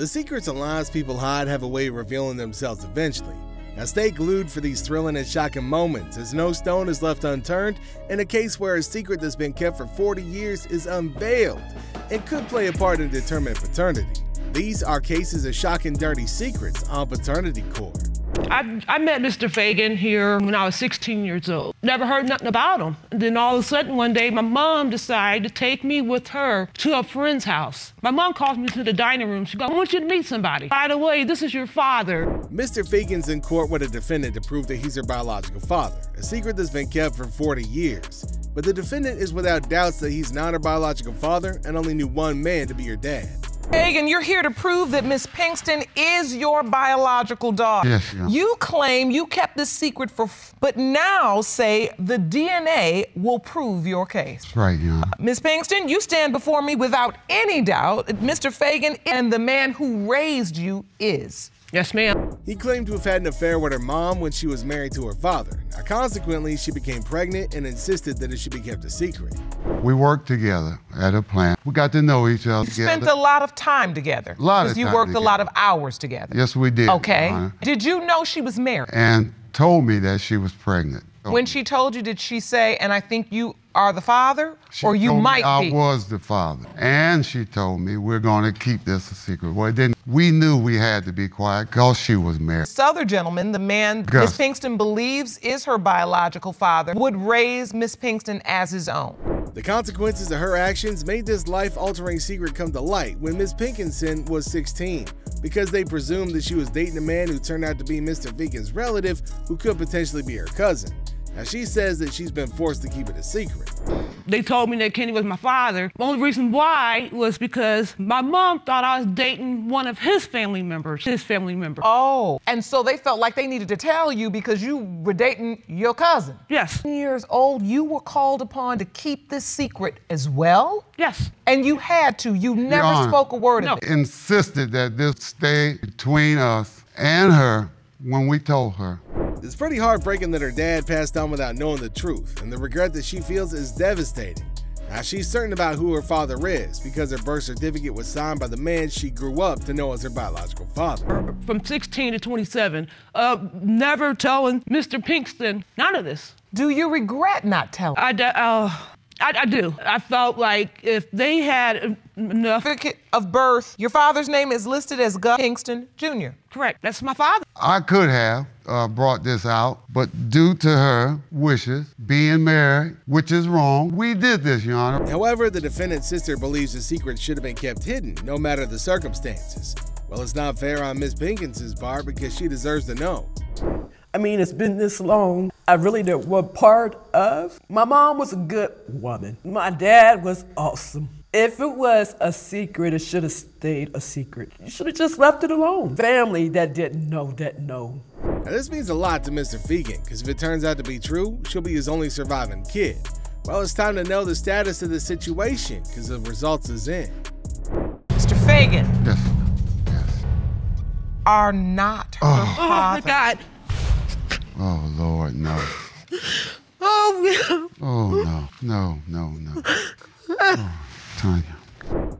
The secrets and lies people hide have a way of revealing themselves eventually. Now stay glued for these thrilling and shocking moments, as no stone is left unturned in a case where a secret that's been kept for 40 years is unveiled and could play a part in determining paternity. These are cases of shocking dirty secrets on Paternity Court. I met Mr. Fagan here when I was 16 years old. Never heard nothing about him. And then all of a sudden one day, my mom decided to take me with her to a friend's house. My mom calls me to the dining room. She goes, "I want you to meet somebody. By the way, this is your father." Mr. Fagan's in court with a defendant to prove that he's her biological father, a secret that's been kept for 40 years. But the defendant is without doubts that he's not her biological father and only knew one man to be her dad. Fagan, you're here to prove that Miss Pinkston is your biological daughter. Yes, yeah. You claim you kept this secret for, but now say the DNA will prove your case. That's right, yeah. Miss Pinkston, you stand before me without any doubt that Mr. Fagan and the man who raised you is. Yes, ma'am. He claimed to have had an affair with her mom when she was married to her father. Now, consequently, she became pregnant and insisted that it should be kept a secret. We worked together at a plant. We got to know each other. You spent a lot of time together. A lot of time together. Because you worked a lot of hours together. Yes, we did. Okay. Did you know she was married? And told me that she was pregnant. When she told you, did she say, "And I think you are the father," or "you might be"? I was the father. And she told me, "We're going to keep this a secret." Well, then we knew we had to be quiet because she was married. This other gentleman, the man Miss Pinkston believes is her biological father, would raise Miss Pinkston as his own. The consequences of her actions made this life-altering secret come to light when Miss Pinkston was 16, because they presumed that she was dating a man who turned out to be Mr. Fagan's relative, who could potentially be her cousin. Now, she says that she's been forced to keep it a secret. They told me that Kenny was my father. The only reason why was because my mom thought I was dating one of his family members, Oh, and so they felt like they needed to tell you because you were dating your cousin. Yes. 10 years old, you were called upon to keep this secret as well? Yes. And you had to. You never spoke a word of it. Insisted that this stay between us and her when we told her. It's pretty heartbreaking that her dad passed on without knowing the truth, and the regret that she feels is devastating. Now, she's certain about who her father is because her birth certificate was signed by the man she grew up to know as her biological father. From 16 to 27, never telling Mr. Pinkston none of this. Do you regret not telling? I do. I felt like if they had enough of birth, your father's name is listed as Gut Kingston Jr. Correct. That's my father. I could have brought this out, but due to her wishes, being married, which is wrong, we did this, Your Honor. However, the defendant's sister believes the secret should have been kept hidden, no matter the circumstances. Well, it's not fair on Miss Pinkston's part because she deserves to know. I mean, it's been this long. I really didn't want part of. My mom was a good woman. My dad was awesome. If it was a secret, it should have stayed a secret. You should have just left it alone. Family that didn't know that know. Now, this means a lot to Mr. Fagan, because if it turns out to be true, she'll be his only surviving kid. Well, it's time to know the status of the situation, because the results is in. Mr. Fagan. Yes. Yes. Are not her father. Oh, my God. Oh, Lord, no. Oh, no. Oh, no, no, no, no. Oh, Tanya.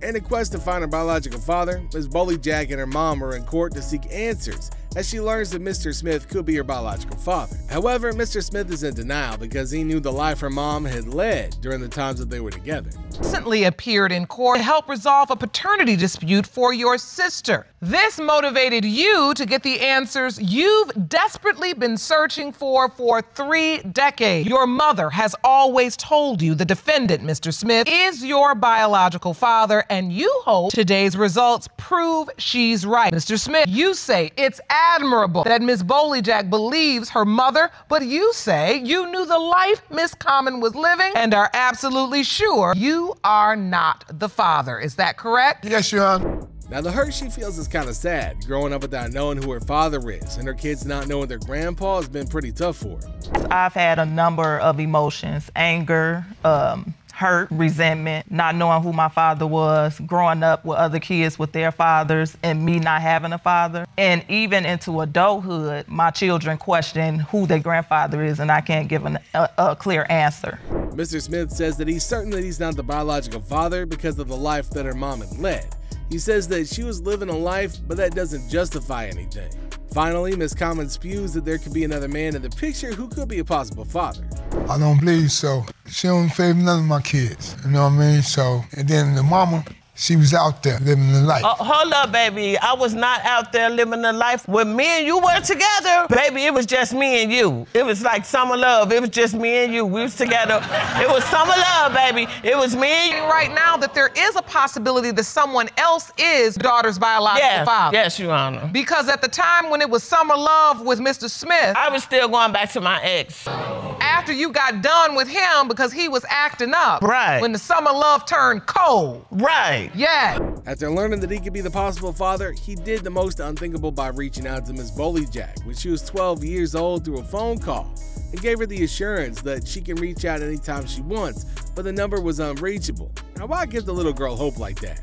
In a quest to find her biological father, Ms. Bullyjack and her mom are in court to seek answers as she learns that Mr. Smith could be her biological father. However, Mr. Smith is in denial because he knew the life her mom had led during the times that they were together. Recently appeared in court to help resolve a paternity dispute for your sister. This motivated you to get the answers you've desperately been searching for 3 decades. Your mother has always told you the defendant, Mr. Smith, is your biological father, and you hope today's results prove she's right. Mr. Smith, you say it's admirable that Miss Bullyjack believes her mother, but you say you knew the life Miss Common was living and are absolutely sure you are not the father. Is that correct? Yes, Your Honor. Now, the hurt she feels is kind of sad. Growing up without knowing who her father is and her kids not knowing their grandpa has been pretty tough for her. I've had a number of emotions, anger, hurt, resentment, not knowing who my father was, growing up with other kids with their fathers and me not having a father. And even into adulthood, my children question who their grandfather is, and I can't give a clear answer. Mr. Smith says that he's certain that he's not the biological father because of the life that her mom had led. He says that she was living a life, but that doesn't justify anything. Finally, Miss Common spews that there could be another man in the picture who could be a possible father. I don't believe so. She don't favor none of my kids, you know what I mean? So, and then the mama, she was out there living the life. Hold up, baby. I was not out there living the life. When me and you were together, baby, it was just me and you. It was like summer love. It was just me and you. We was together. It was summer love, baby. It was me and you. Right now that there is a possibility that someone else is daughter's biological father. Yes, Your Honor. Because at the time when it was summer love with Mr. Smith, I was still going back to my ex. After you got done with him because he was acting up. Right. When the summer love turned cold. Right. Yeah. After learning that he could be the possible father, he did the most unthinkable by reaching out to Miss Bullyjack when she was 12 years old through a phone call and gave her the assurance that she can reach out anytime she wants, but the number was unreachable. Now, why give the little girl hope like that?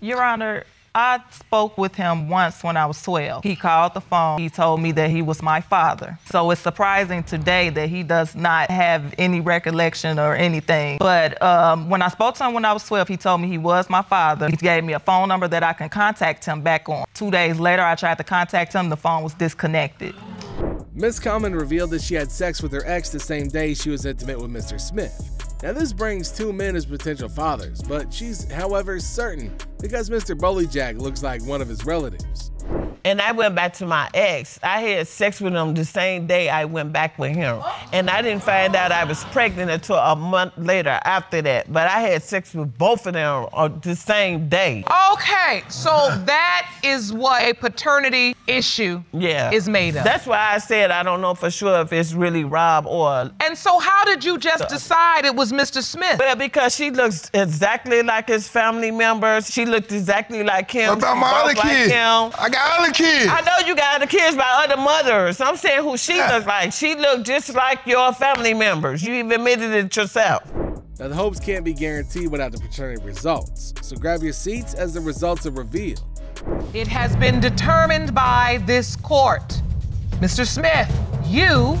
Your Honor, I spoke with him once when I was 12. He called the phone. He told me that he was my father. So it's surprising today that he does not have any recollection or anything. But when I spoke to him when I was 12, he told me he was my father. He gave me a phone number that I can contact him back on. 2 days later, I tried to contact him. The phone was disconnected. Miss Common revealed that she had sex with her ex the same day she was intimate with Mr. Smith. Now this brings two men as potential fathers, but she's, however, certain because Mr. Bullyjack looks like one of his relatives. And I went back to my ex. I had sex with him the same day I went back with him. And I didn't find out I was pregnant until a month later after that. But I had sex with both of them on the same day. Okay, so that is what a paternity issue is made of. That's why I said I don't know for sure if it's really Rob or... And so how did you just decide it was Mr. Smith? Well, because she looks exactly like his family members. She looked exactly like him. What about my other kid? I got other kids. I know you got other kids by other mothers. I'm saying who she looks like. She looked just like your family members. You even admitted it yourself. Now, the hopes can't be guaranteed without the paternity results. So grab your seats as the results are revealed. It has been determined by this court. Mr. Smith, you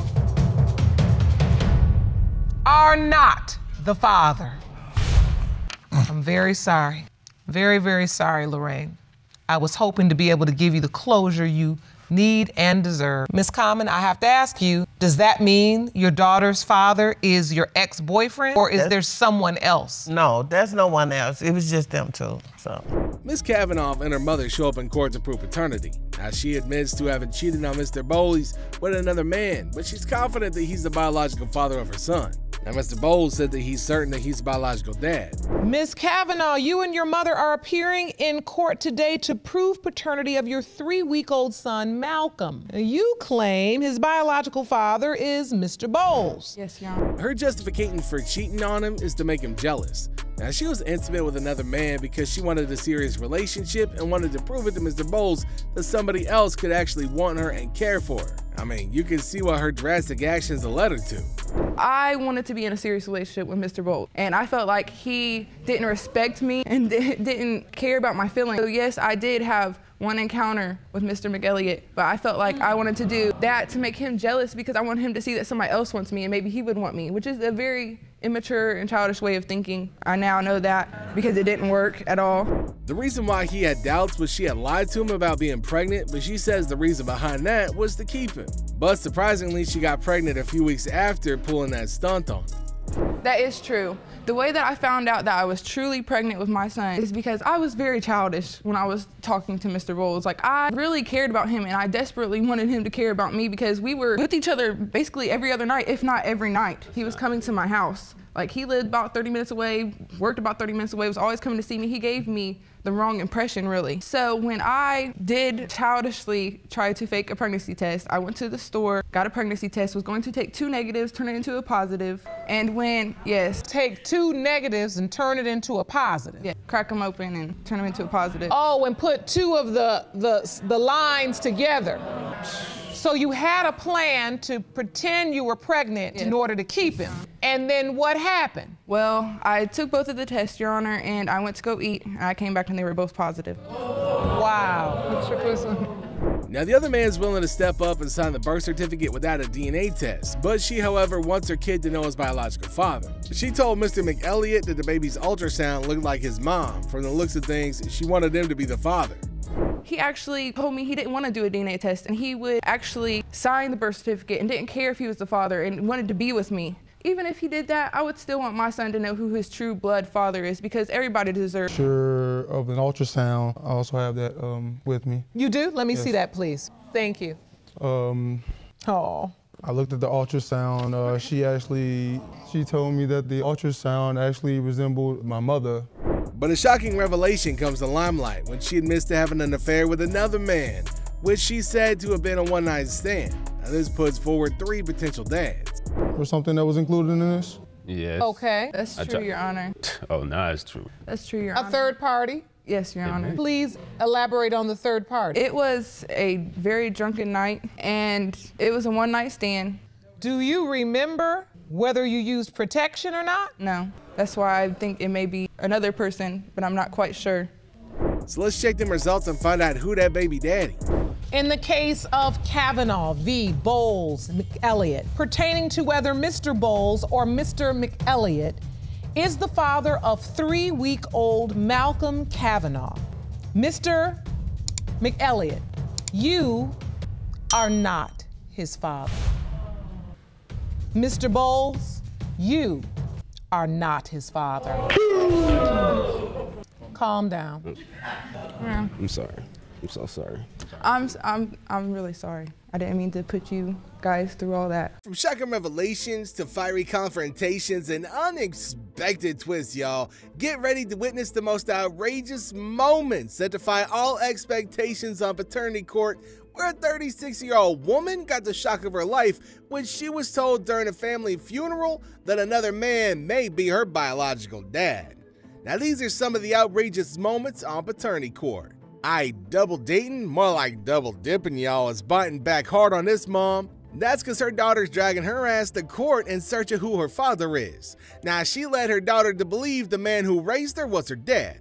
are not the father. I'm very sorry. Very, very sorry, Lorraine. I was hoping to be able to give you the closure you need and deserve. Miss Common, I have to ask you, does that mean your daughter's father is your ex-boyfriend or is there someone else? No, there's no one else. It was just them two, so. Miss Kavanaugh and her mother show up in court to prove paternity. Now, she admits to having cheated on Mr. Bowles with another man, but she's confident that he's the biological father of her son. Now, Mr. Bowles said that he's certain that he's biological dad. Ms. Kavanaugh, you and your mother are appearing in court today to prove paternity of your 3-week-old son, Malcolm. You claim his biological father is Mr. Bowles. Yes, Your Honor. Her justification for cheating on him is to make him jealous. Now, she was intimate with another man because she wanted a serious relationship and wanted to prove it to Mr. Bowles that somebody else could actually want her and care for her. I mean, you can see what her drastic actions led her to. I wanted to be in a serious relationship with Mr. Bowles, and I felt like he didn't respect me and didn't care about my feelings. So yes, I did have one encounter with Mr. McElliott, but I felt like I wanted to do that to make him jealous because I want him to see that somebody else wants me and maybe he would want me, which is a very immature and childish way of thinking. I now know that because it didn't work at all. The reason why he had doubts was she had lied to him about being pregnant, but she says the reason behind that was to keep him. But surprisingly, she got pregnant a few weeks after pulling that stunt on him. That is true. The way that I found out that I was truly pregnant with my son is because I was very childish when I was talking to Mr. Bowles. Like, I really cared about him and I desperately wanted him to care about me because we were with each other basically every other night, if not every night. He was coming to my house. Like, he lived about 30 minutes away, worked about 30 minutes away, was always coming to see me. He gave me the wrong impression, really. So when I did childishly try to fake a pregnancy test, I went to the store, got a pregnancy test, was going to take 2 negatives, turn it into a positive, and when, take 2 negatives and turn it into a positive. Yeah, crack them open and turn them into a positive. Oh, and put 2 of the lines together. So you had a plan to pretend you were pregnant in order to keep him. And then what happened? Well, I took both of the tests, Your Honor, and I went to go eat, and I came back and they were both positive. Wow. Wow. Now, Now, the other man is willing to step up and sign the birth certificate without a DNA test, but she, however, wants her kid to know his biological father. She told Mr. McElliott that the baby's ultrasound looked like his mom. From the looks of things, she wanted him to be the father. He actually told me he didn't want to do a DNA test, and he would actually sign the birth certificate and didn't care if he was the father and wanted to be with me. Even if he did that, I would still want my son to know who his true blood father is, because everybody deserves. Sure, of an ultrasound. I also have that with me. You do? Let me see that, please. Thank you. Oh. I looked at the ultrasound. She told me that the ultrasound actually resembled my mother. But a shocking revelation comes to limelight when she admits to having an affair with another man, which she said to have been a one-night stand. Now, this puts forward three potential dads. Was something that was included in this? Yes. Okay. That's true, Your Honor. Oh, no, it's true. That's true, Your Honor. A third party? Yes, Your Honor. Please elaborate on the third party. It was a very drunken night, and it was a one-night stand. Do you remember whether you used protection or not? No. That's why I think it may be another person, but I'm not quite sure. So let's check the results and find out who that baby daddy. In the case of Kavanaugh v. Bowles McElliott, pertaining to whether Mr. Bowles or Mr. McElliott is the father of three-week-old Malcolm Kavanaugh. Mr. McElliott, you are not his father. Mr. Bowles, you are not his father. Calm down. Yeah. I'm sorry. I'm so sorry. I'm really sorry. I didn't mean to put you guys through all that. From shocking revelations to fiery confrontations and unexpected twists, y'all, get ready to witness the most outrageous moments that defy all expectations on Paternity Court, where a 36-year-old woman got the shock of her life when she was told during a family funeral that another man may be her biological dad. Now, these are some of the outrageous moments on Paternity Court. Double dating? More like double dipping, y'all, is biting back hard on this mom. That's because her daughter's dragging her ass to court in search of who her father is. Now, she led her daughter to believe the man who raised her was her dad.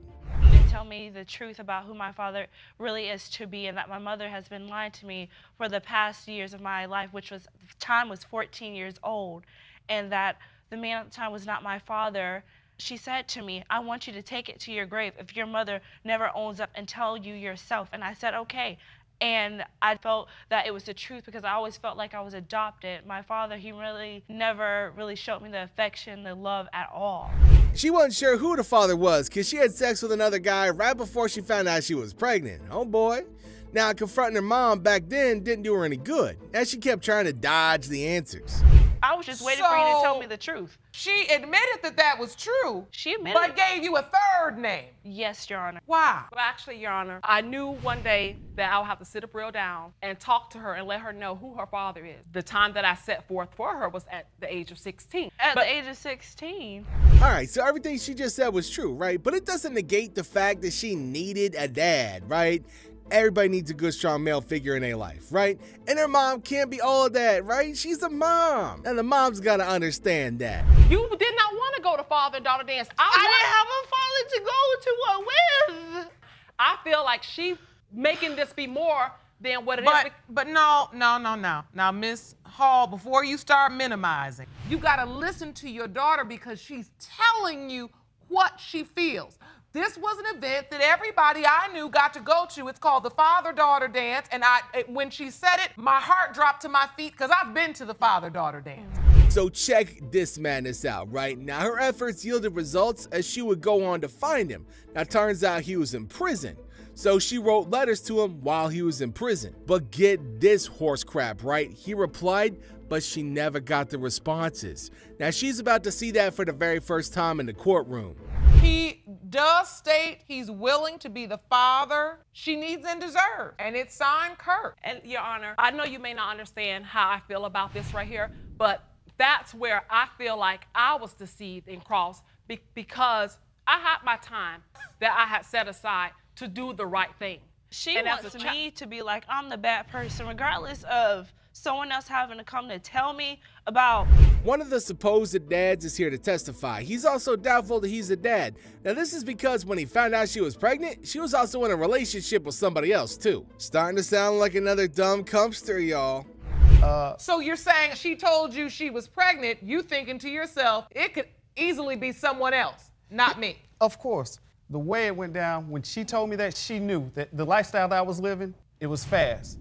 Tell me the truth about who my father really is to be, and that my mother has been lying to me for the past years of my life, which was, the time was 14 years old, and that the man at the time was not my father. She said to me, I want you to take it to your grave if your mother never owns up and tell you yourself. And I said, okay. And I felt that it was the truth because I always felt like I was adopted. My father, he really never really showed me the affection, the love at all. She wasn't sure who the father was because she had sex with another guy right before she found out she was pregnant. Oh boy. Now, confronting her mom back then didn't do her any good, as she kept trying to dodge the answers. I was just waiting for you to tell me the truth. She admitted that that was true. She admitted it. But gave you a third name. Yes, Your Honor. Why? Well, actually, Your Honor, I knew one day that I would have to sit a real down and talk to her and let her know who her father is. The time that I set forth for her was at the age of 16. At the age of 16? All right, so everything she just said was true, right? But it doesn't negate the fact that she needed a dad, right? Everybody needs a good, strong male figure in their life, right? And her mom can't be all that, right? She's a mom. And the mom's got to understand that. You did not want to go to father and daughter dance. I didn't have a father to go to with. I feel like she's making this be more than what it is. But no. Now, Miss Hall, before you start minimizing, you got to listen to your daughter because she's telling you what she feels. This was an event that everybody I knew got to go to. It's called the father-daughter dance. And when she said it, my heart dropped to my feet because I've been to the father-daughter dance. So check this madness out, right? Now, her efforts yielded results as she would go on to find him. Now, turns out he was in prison. So she wrote letters to him while he was in prison. But get this horse crap, right? He replied, but she never got the responses. Now, she's about to see that for the very first time in the courtroom. He does state he's willing to be the father she needs and deserves, and it's signed Kirk. And Your Honor, I know you may not understand how I feel about this right here, but that's where I feel like I was deceived and crossed because I had my time that I had set aside to do the right thing. She wants me to be like, I'm the bad person, regardless of someone else having to come to tell me about. One of the supposed dads is here to testify. He's also doubtful that he's a dad. Now this is because when he found out she was pregnant, she was also in a relationship with somebody else too. Starting to sound like another dumb compster, y'all. So you're saying she told you she was pregnant, you thinking to yourself, it could easily be someone else, not me. Of course. The way it went down, when she told me that, she knew that the lifestyle that I was living, it was fast.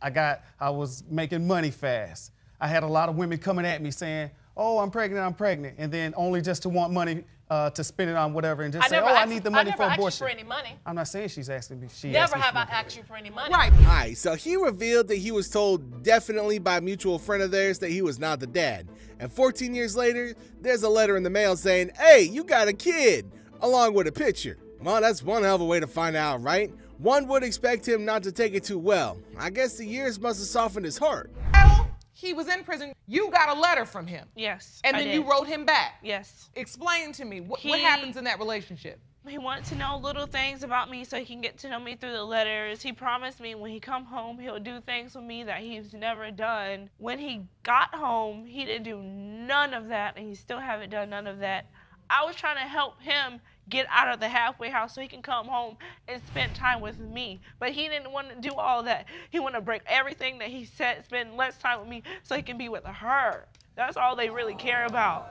I was making money fast. I had a lot of women coming at me saying, oh, I'm pregnant, and then only just to want money to spend it on whatever and just say, oh, I need the money for abortion. I never asked you for any money. I'm not saying she's asking me. She never have I asked you for any money. Right. All right, so he revealed that he was told definitely by a mutual friend of theirs that he was not the dad. And 14 years later, there's a letter in the mail saying, hey, you got a kid, along with a picture. Well, that's one hell of a way to find out, right? One would expect him not to take it too well. I guess the years must have softened his heart. Well, he was in prison. You got a letter from him. Yes, and then you wrote him back. Yes. Explain to me, what happens in that relationship? He wants to know little things about me so he can get to know me through the letters. He promised me when he come home, he'll do things with me that he's never done. When he got home, he didn't do none of that, and he still haven't done none of that. I was trying to help him get out of the halfway house so he can come home and spend time with me. But he didn't want to do all that. He wanted to break everything that he said, spend less time with me so he can be with her. That's all they really care about.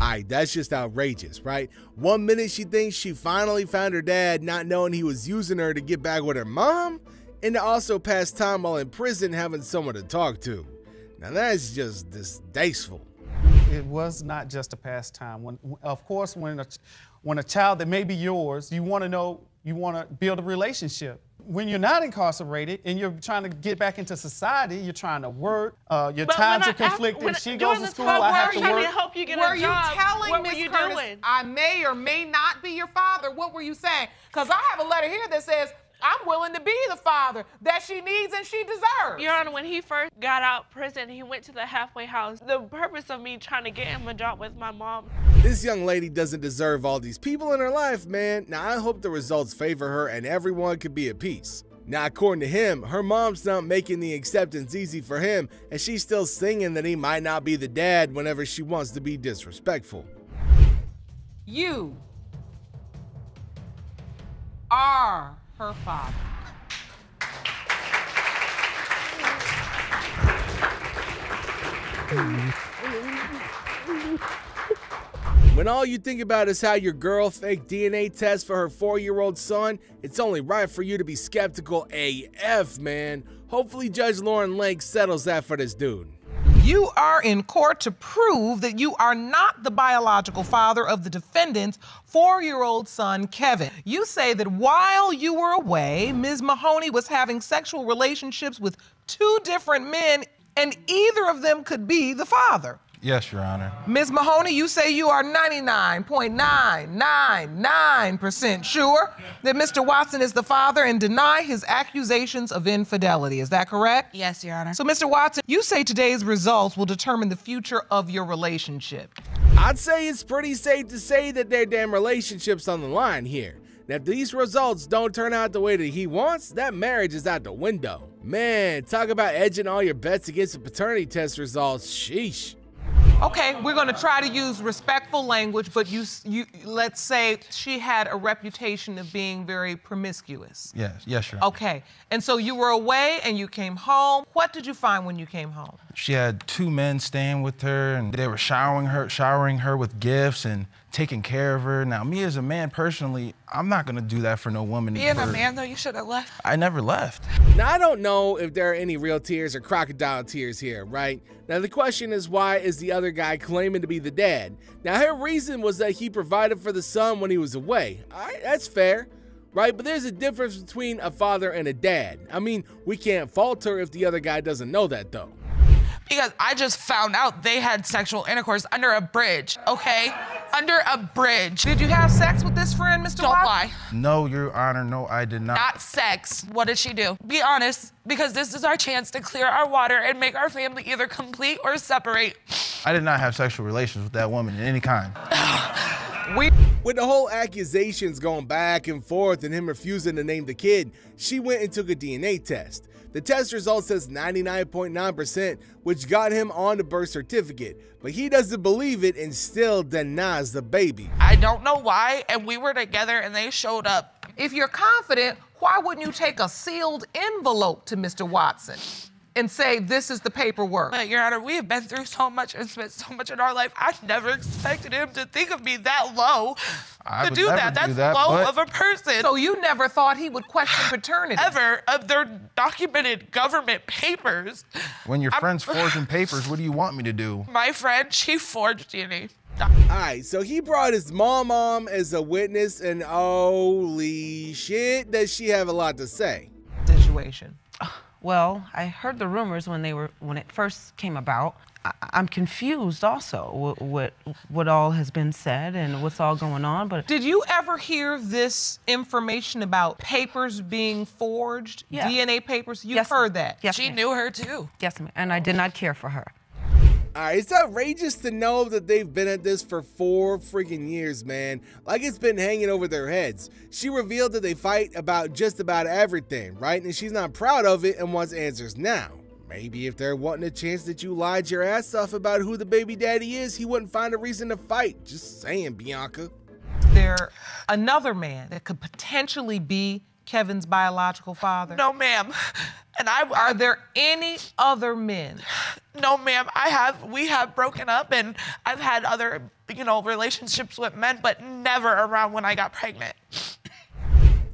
All right, that's just outrageous, right? One minute she thinks she finally found her dad, not knowing he was using her to get back with her mom, and to also pass time while in prison having someone to talk to. Now that's just distasteful. It was not just a pastime. Of course, when a child that may be yours, you want to know, you want to build a relationship. When you're not incarcerated and you're trying to get back into society, you're trying to work. Your times are conflicted. She goes to school. I have to work. Trying to help you get a job. What were you telling Miss Curtis? I may or may not be your father. What were you saying? Because I have a letter here that says, I'm willing to be the father that she needs and she deserves. Your Honor, when he first got out of prison, he went to the halfway house. The purpose of me trying to get him a job with my mom. This young lady doesn't deserve all these people in her life, man. Now, I hope the results favor her and everyone could be at peace. Now, according to him, her mom's not making the acceptance easy for him, and she's still singing that he might not be the dad whenever she wants to be disrespectful. You are her father. When all you think about is how your girl faked DNA tests for her 4-year-old son, it's only right for you to be skeptical AF, man. Hopefully Judge Lauren Lake settles that for this dude. You are in court to prove that you are not the biological father of the defendant's 4-year-old son, Kevin. You say that while you were away, Ms. Mahoney was having sexual relationships with 2 different men, and either of them could be the father. Yes, Your Honor. Ms. Mahoney, you say you are 99.999% sure that Mr. Watson is the father and deny his accusations of infidelity. Is that correct? Yes, Your Honor. So, Mr. Watson, you say today's results will determine the future of your relationship. I'd say it's pretty safe to say that their damn relationship's on the line here. Now, if these results don't turn out the way that he wants, that marriage is out the window. Man, talk about edging all your bets against the paternity test results. Sheesh. Okay, we're going to try to use respectful language, but let's say she had a reputation of being very promiscuous. Yes, yes, Your Honor. Okay, and so you were away and you came home. What did you find when you came home? She had 2 men staying with her, and they were showering her with gifts and taking care of her. Now, me as a man, personally, I'm not going to do that for no woman. Being a man, though, you should have left. I never left. Now, I don't know if there are any real tears or crocodile tears here, right? Now, the question is, why is the other guy claiming to be the dad? Now, her reason was that he provided for the son when he was away. All right, that's fair, right? But there's a difference between a father and a dad. I mean, we can't fault her if the other guy doesn't know that, though. Because I just found out they had sexual intercourse under a bridge, okay? Under a bridge. Did you have sex with this friend, Mr. Don't lie. No, Your Honor, no, I did not. Not sex. What did she do? Be honest, because this is our chance to clear our water and make our family either complete or separate. I did not have sexual relations with that woman in any kind. We... With the whole accusations going back and forth and him refusing to name the kid, she went and took a DNA test. The test result says 99.9%, which got him on the birth certificate, but he doesn't believe it and still denies the baby. I don't know why, and we were together and they showed up. If you're confident, why wouldn't you take a sealed envelope to Mr. Watson and say, this is the paperwork? Your Honor, we have been through so much and spent so much in our life. I never expected him to think of me that low to do that. That's low of a person. So you never thought he would question paternity? Ever. Of their documented government papers. When your friend's forging papers, what do you want me to do? My friend, she forged DNA. Alright, so he brought his mom as a witness, and holy shit, does she have a lot to say. Situation. Well, I heard the rumors when it first came about. I'm confused also what all has been said and what's all going on. But did you ever hear this information about papers being forged? Yeah. DNA papers? You've heard that? Yes. She knew her too. Yes, ma'am. And I did not care for her. All right, it's outrageous to know that they've been at this for 4 freaking years, man. Like, it's been hanging over their heads. She revealed that they fight about just about everything, right? And she's not proud of it and wants answers now. Maybe if there wasn't a chance that you lied your ass off about who the baby daddy is, he wouldn't find a reason to fight. Just saying, Bianca. There's another man that could potentially be Kevin's biological father. No, ma'am. And are there any other men? No, ma'am. We have broken up, and I've had other, relationships with men, but never around when I got pregnant.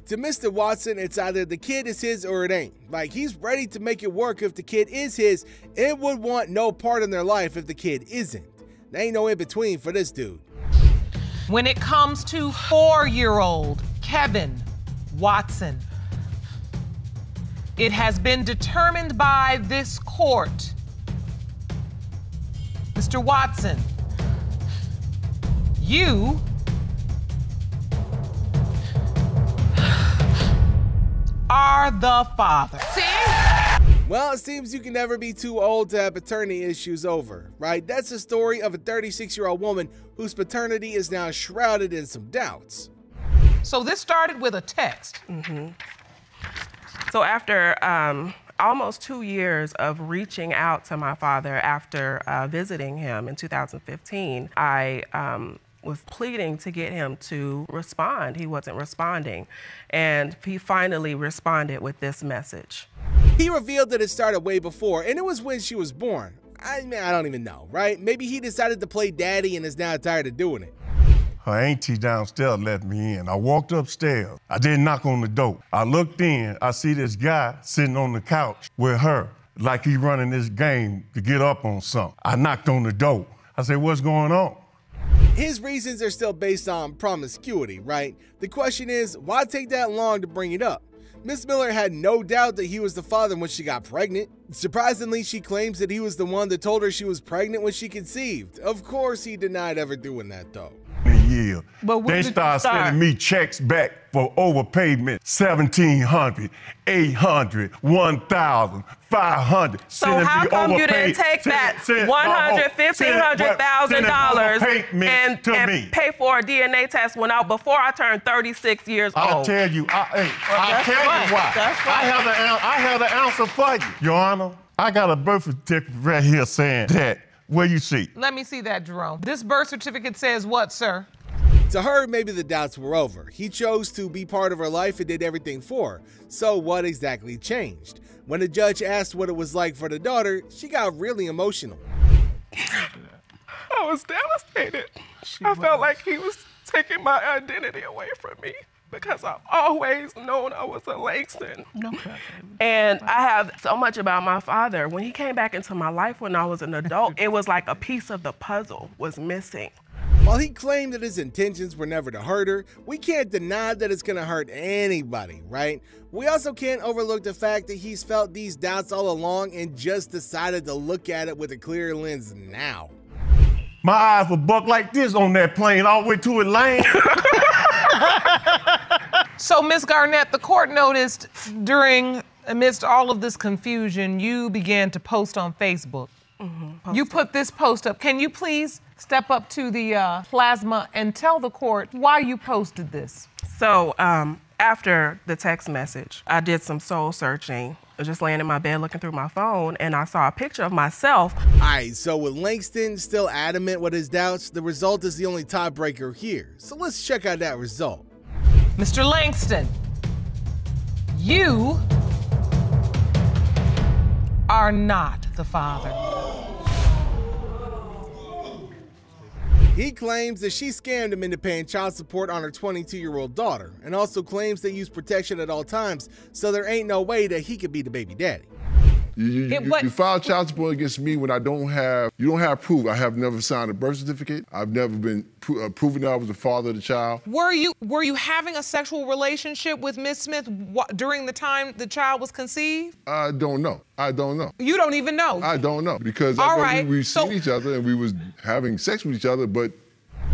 To Mr. Watson, it's either the kid is his or it ain't. Like, he's ready to make it work if the kid is his, and would want no part in their life if the kid isn't. There ain't no in between for this dude. When it comes to 4-year-old Kevin Watson, it has been determined by this court, Mr. Watson, you are the father. See? Well, it seems you can never be too old to have paternity issues over, right? That's the story of a 36-year-old woman whose paternity is now shrouded in some doubts. So this started with a text. Mm-hmm. So after almost 2 years of reaching out to my father after visiting him in 2015, I was pleading to get him to respond. He wasn't responding. And he finally responded with this message. He revealed that it started way before, and it was when she was born. I mean, I don't even know, right? Maybe he decided to play daddy and is now tired of doing it. Her auntie downstairs let me in. I walked upstairs. I didn't knock on the door. I looked in. I see this guy sitting on the couch with her, like he running this game to get up on something. I knocked on the door. I said, what's going on? His reasons are still based on promiscuity, right? The question is, why take that long to bring it up? Miss Miller had no doubt that he was the father when she got pregnant. Surprisingly, she claims that he was the one that told her she was pregnant when she conceived. Of course, he denied ever doing that, though. Yeah. But they started sending me checks back for overpayment, $1,700, $800, $1,000, $500. So how come you didn't take that $100, $1,500,000 and pay for a DNA test when before I turned 36 years old? I'll tell you, I'll tell you why. I have the answer for you, Your Honor. I got a birth certificate right here saying that. Where you see? Let me see that, Jerome. This birth certificate says what, sir? To her, maybe the doubts were over. He chose to be part of her life and did everything for her. So what exactly changed? When the judge asked what it was like for the daughter, she got really emotional. I was devastated. I felt like he was taking my identity away from me, because I've always known I was a Langston. No problem. And I have so much about my father. When he came back into my life when I was an adult, it was like a piece of the puzzle was missing. While he claimed that his intentions were never to hurt her, we can't deny that it's gonna hurt anybody, right? We also can't overlook the fact that he's felt these doubts all along and just decided to look at it with a clear lens now. My eyes were buck like this on that plane all the way to Atlanta. So, Ms. Garnett, the court noticed amidst all of this confusion, you began to post on Facebook Mm-hmm. You put this post up. Can you please step up to the plasma and tell the court why you posted this? So after the text message, I did some soul searching. I was just laying in my bed looking through my phone, and I saw a picture of myself. All right, so with Langston still adamant with his doubts, the result is the only tiebreaker here. So let's check out that result. Mr. Langston, you are not the father. He claims that she scammed him into paying child support on her 22-year-old daughter, and also claims they use protection at all times, so there ain't no way that he could be the baby daddy. You filed child support against me when I don't have, you don't have proof. I have never signed a birth certificate. I've never been proven that I was the father of the child. Were you having a sexual relationship with Ms. Smith during the time the child was conceived? I don't know. I don't know. You don't even know? I don't know, because we seen each other and we was having sex with each other, but...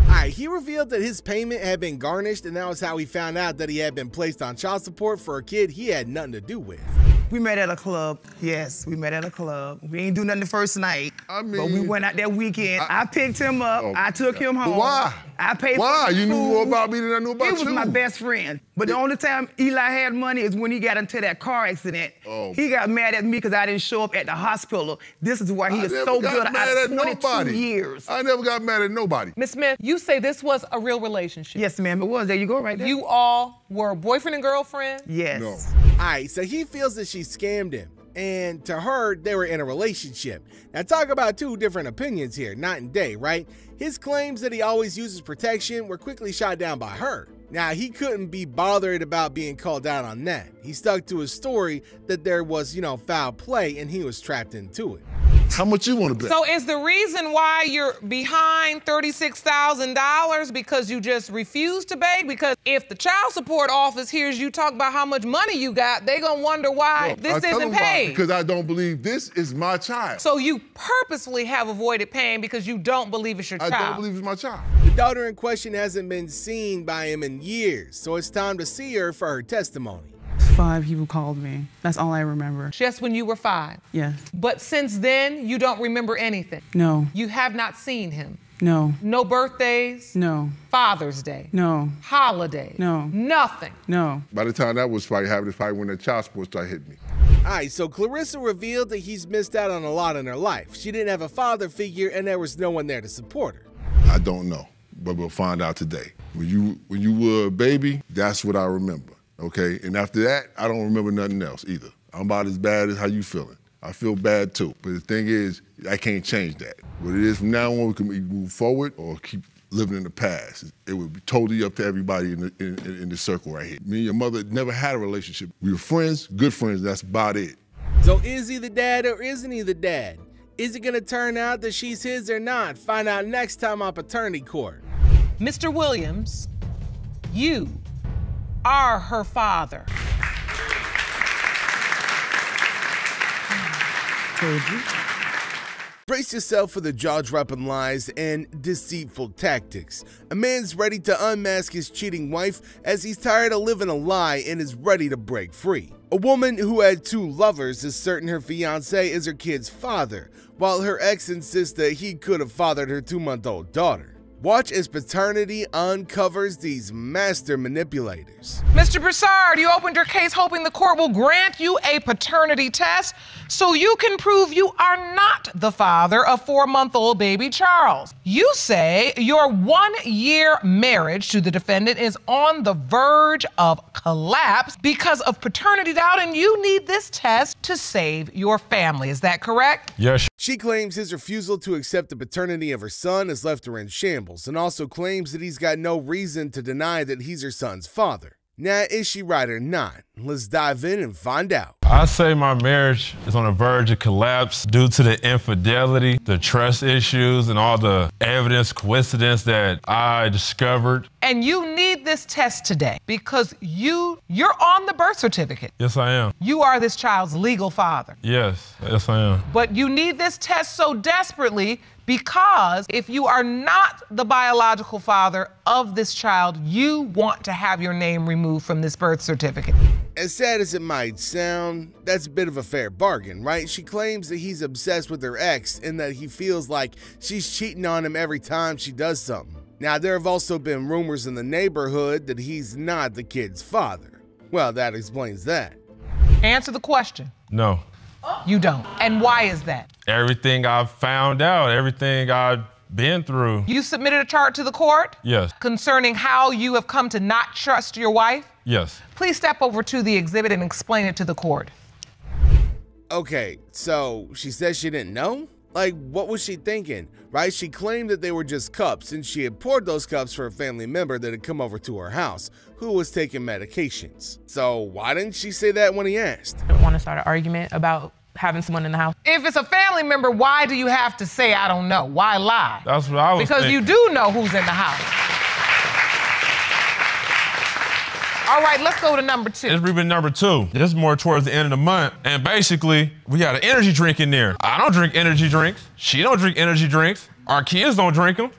All right, he revealed that his payment had been garnished, and that was how he found out that he had been placed on child support for a kid he had nothing to do with. We met at a club. Yes, we met at a club. We ain't do nothing the first night. I mean, but we went out that weekend. I picked him up. Oh, I took him home. But why? I paid for his food. You knew more about me than I knew about you. He was my best friend. But the only time Eli had money is when he got into that car accident. Oh. He got mad at me because I didn't show up at the hospital. This is why he is so good at 22 years. I never got mad at nobody. Ms. Smith, you say this was a real relationship. Yes, ma'am, it was. There you go, right there. You all were boyfriend and girlfriend? Yes. No. All right, so he feels that she scammed him, and to her, they were in a relationship. Now, talk about two different opinions here, night and day, right? His claims that he always uses protection were quickly shot down by her. Now, he couldn't be bothered about being called out on that. He stuck to his story that there was, you know, foul play, and he was trapped into it. How much you want to bet? So is the reason why you're behind $36,000 because you just refuse to pay? Because if the child support office hears you talk about how much money you got, they gonna wonder why this isn't paid. Because I don't believe this is my child. So you purposely have avoided paying because you don't believe it's your child. I don't believe it's my child. The daughter in question hasn't been seen by him in years, so it's time to see her for her testimony. 5, he called me. That's all I remember. Just when you were 5? Yes. But since then, you don't remember anything? No. You have not seen him? No. No birthdays? No. Father's Day? No. Holiday? No. Nothing? No. By the time that was probably happening, it's probably when that child support started hitting me. All right, so Clarissa revealed that he's missed out on a lot in her life. She didn't have a father figure, and there was no one there to support her. I don't know, but we'll find out today. When you were a baby, that's what I remember. Okay, and after that, I don't remember nothing else either. I'm about as bad as how you feeling. I feel bad too, but the thing is, I can't change that. What it is from now on, we can either move forward or keep living in the past. It would be totally up to everybody in the circle right here. Me and your mother never had a relationship. We were friends, good friends, that's about it. So is he the dad or isn't he the dad? Is it gonna turn out that she's his or not? Find out next time on Paternity Court. Mr. Williams, you are her father. Brace yourself for the jaw-dropping lies and deceitful tactics. A man's ready to unmask his cheating wife as he's tired of living a lie and is ready to break free. A woman who had 2 lovers is certain her fiancé is her kid's father, while her ex insists that he could have fathered her 2-month-old daughter. Watch as paternity uncovers these master manipulators. Mr. Broussard, you opened your case hoping the court will grant you a paternity test so you can prove you are not the father of 4-month-old baby Charles. You say your 1-year marriage to the defendant is on the verge of collapse because of paternity doubt, and you need this test to save your family. Is that correct? Yes. She claims his refusal to accept the paternity of her son has left her in shambles, and also claims that he's got no reason to deny that he's her son's father. Now, is she right or not? Let's dive in and find out. I say my marriage is on the verge of collapse due to the infidelity, the trust issues, and all the evidence, coincidence that I discovered. And you need this test today because you're on the birth certificate. Yes, I am. You are this child's legal father. Yes, yes, I am. But you need this test so desperately because if you are not the biological father of this child, you want to have your name removed from this birth certificate. As sad as it might sound, that's a bit of a fair bargain, right? She claims that he's obsessed with her ex and that he feels like she's cheating on him every time she does something. Now, there have also been rumors in the neighborhood that he's not the kid's father. Well, that explains that. Answer the question. No. You don't. And why is that? Everything I've found out, everything I've been through. You submitted a chart to the court? Yes. Concerning how you have come to not trust your wife? Yes. Please step over to the exhibit and explain it to the court. Okay, so she says she didn't know? Like, what was she thinking, right? She claimed that they were just cups, and she had poured those cups for a family member that had come over to her house, who was taking medications. So why didn't she say that when he asked? I don't want to start an argument about having someone in the house. If it's a family member, why do you have to say, I don't know? Why lie? That's what I was thinking. Because you do know who's in the house. All right, let's go to number two. It's been number two. This is more towards the end of the month. And basically, we got an energy drink in there. I don't drink energy drinks. She don't drink energy drinks. Our kids don't drink them.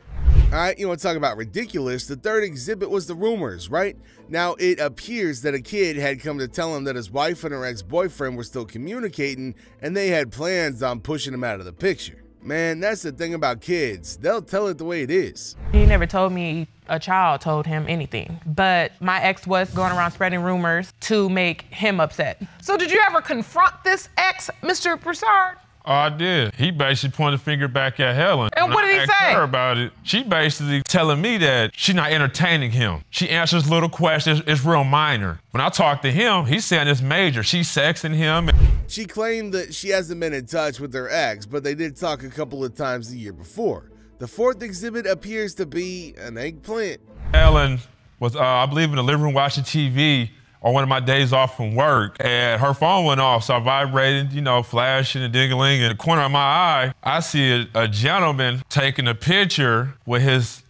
All right, you want to talk about ridiculous? The third exhibit was the rumors, right? Now, it appears that a kid had come to tell him that his wife and her ex-boyfriend were still communicating, and they had plans on pushing him out of the picture. Man, that's the thing about kids. They'll tell it the way it is. He never told me a child told him anything, but my ex was going around spreading rumors to make him upset. So did you ever confront this ex, Mr. Broussard? Oh, I did. He basically pointed the finger back at Helen. And what did he say? I asked her about it. She basically telling me that she's not entertaining him. She answers little questions. It's real minor. When I talk to him, he's saying it's major. She's sexing him. She claimed that she hasn't been in touch with her ex, but they did talk a couple of times the year before. The fourth exhibit appears to be an eggplant. Helen was, I believe, in the living room watching TV on one of my days off from work, and her phone went off, so I vibrated, you know, flashing and ding-a-ling. In the corner of my eye, I see a gentleman taking a picture with his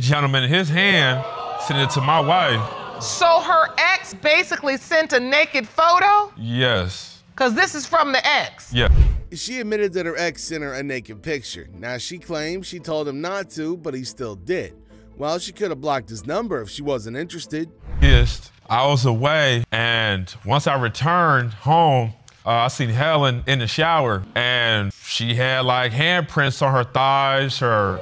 gentleman in his hand, sending it to my wife. So her ex basically sent a naked photo? Yes. Because this is from the ex. Yeah. She admitted that her ex sent her a naked picture. Now, she claims she told him not to, but he still did. Well, she could have blocked his number if she wasn't interested. Yes, I was away, and once I returned home, I seen Helen in the shower, and she had, like, handprints on her thighs, her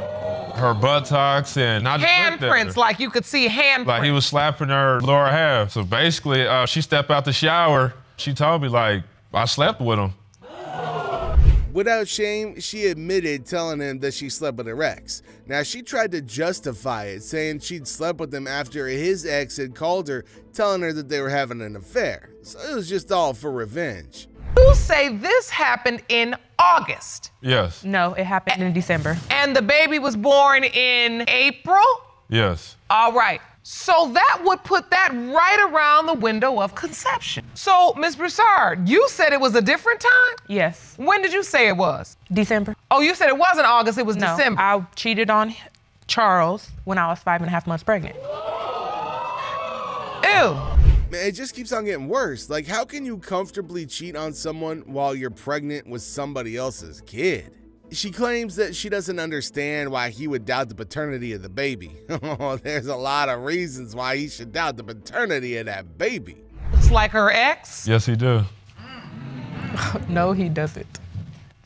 buttocks, and I just handprints, like you could see handprints. Like he was slapping her lower half. So basically, she stepped out the shower. She told me, like, I slept with him. Without shame, she admitted telling him that she slept with her ex. Now, she tried to justify it, saying she'd slept with him after his ex had called her, telling her that they were having an affair. So it was just all for revenge. You say this happened in August? Yes. No, it happened in December. And the baby was born in April? Yes. All right. So that would put that right around the window of conception. So, Ms. Broussard, you said it was a different time? Yes. When did you say it was? December. Oh, you said it wasn't August, it was December. I cheated on Charles when I was 5.5 months pregnant. Ew. Man, it just keeps on getting worse. Like, how can you comfortably cheat on someone while you're pregnant with somebody else's kid? She claims that she doesn't understand why he would doubt the paternity of the baby. Oh, there's a lot of reasons why he should doubt the paternity of that baby. It's like her ex? Yes, he do. No, he doesn't.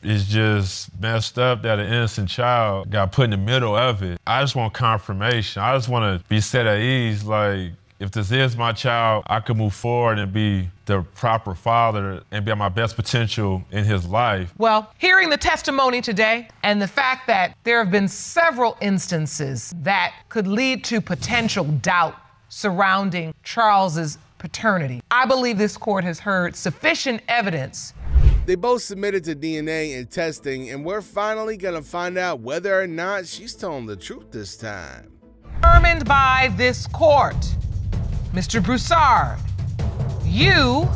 It's just messed up that an innocent child got put in the middle of it. I just want confirmation. I just want to be set at ease, like, if this is my child, I can move forward and be the proper father and be at my best potential in his life. Well, hearing the testimony today and the fact that there have been several instances that could lead to potential doubt surrounding Charles's paternity, I believe this court has heard sufficient evidence. They both submitted to DNA and testing, and we're finally gonna find out whether or not she's telling the truth this time. Determined by this court. Mr. Broussard, you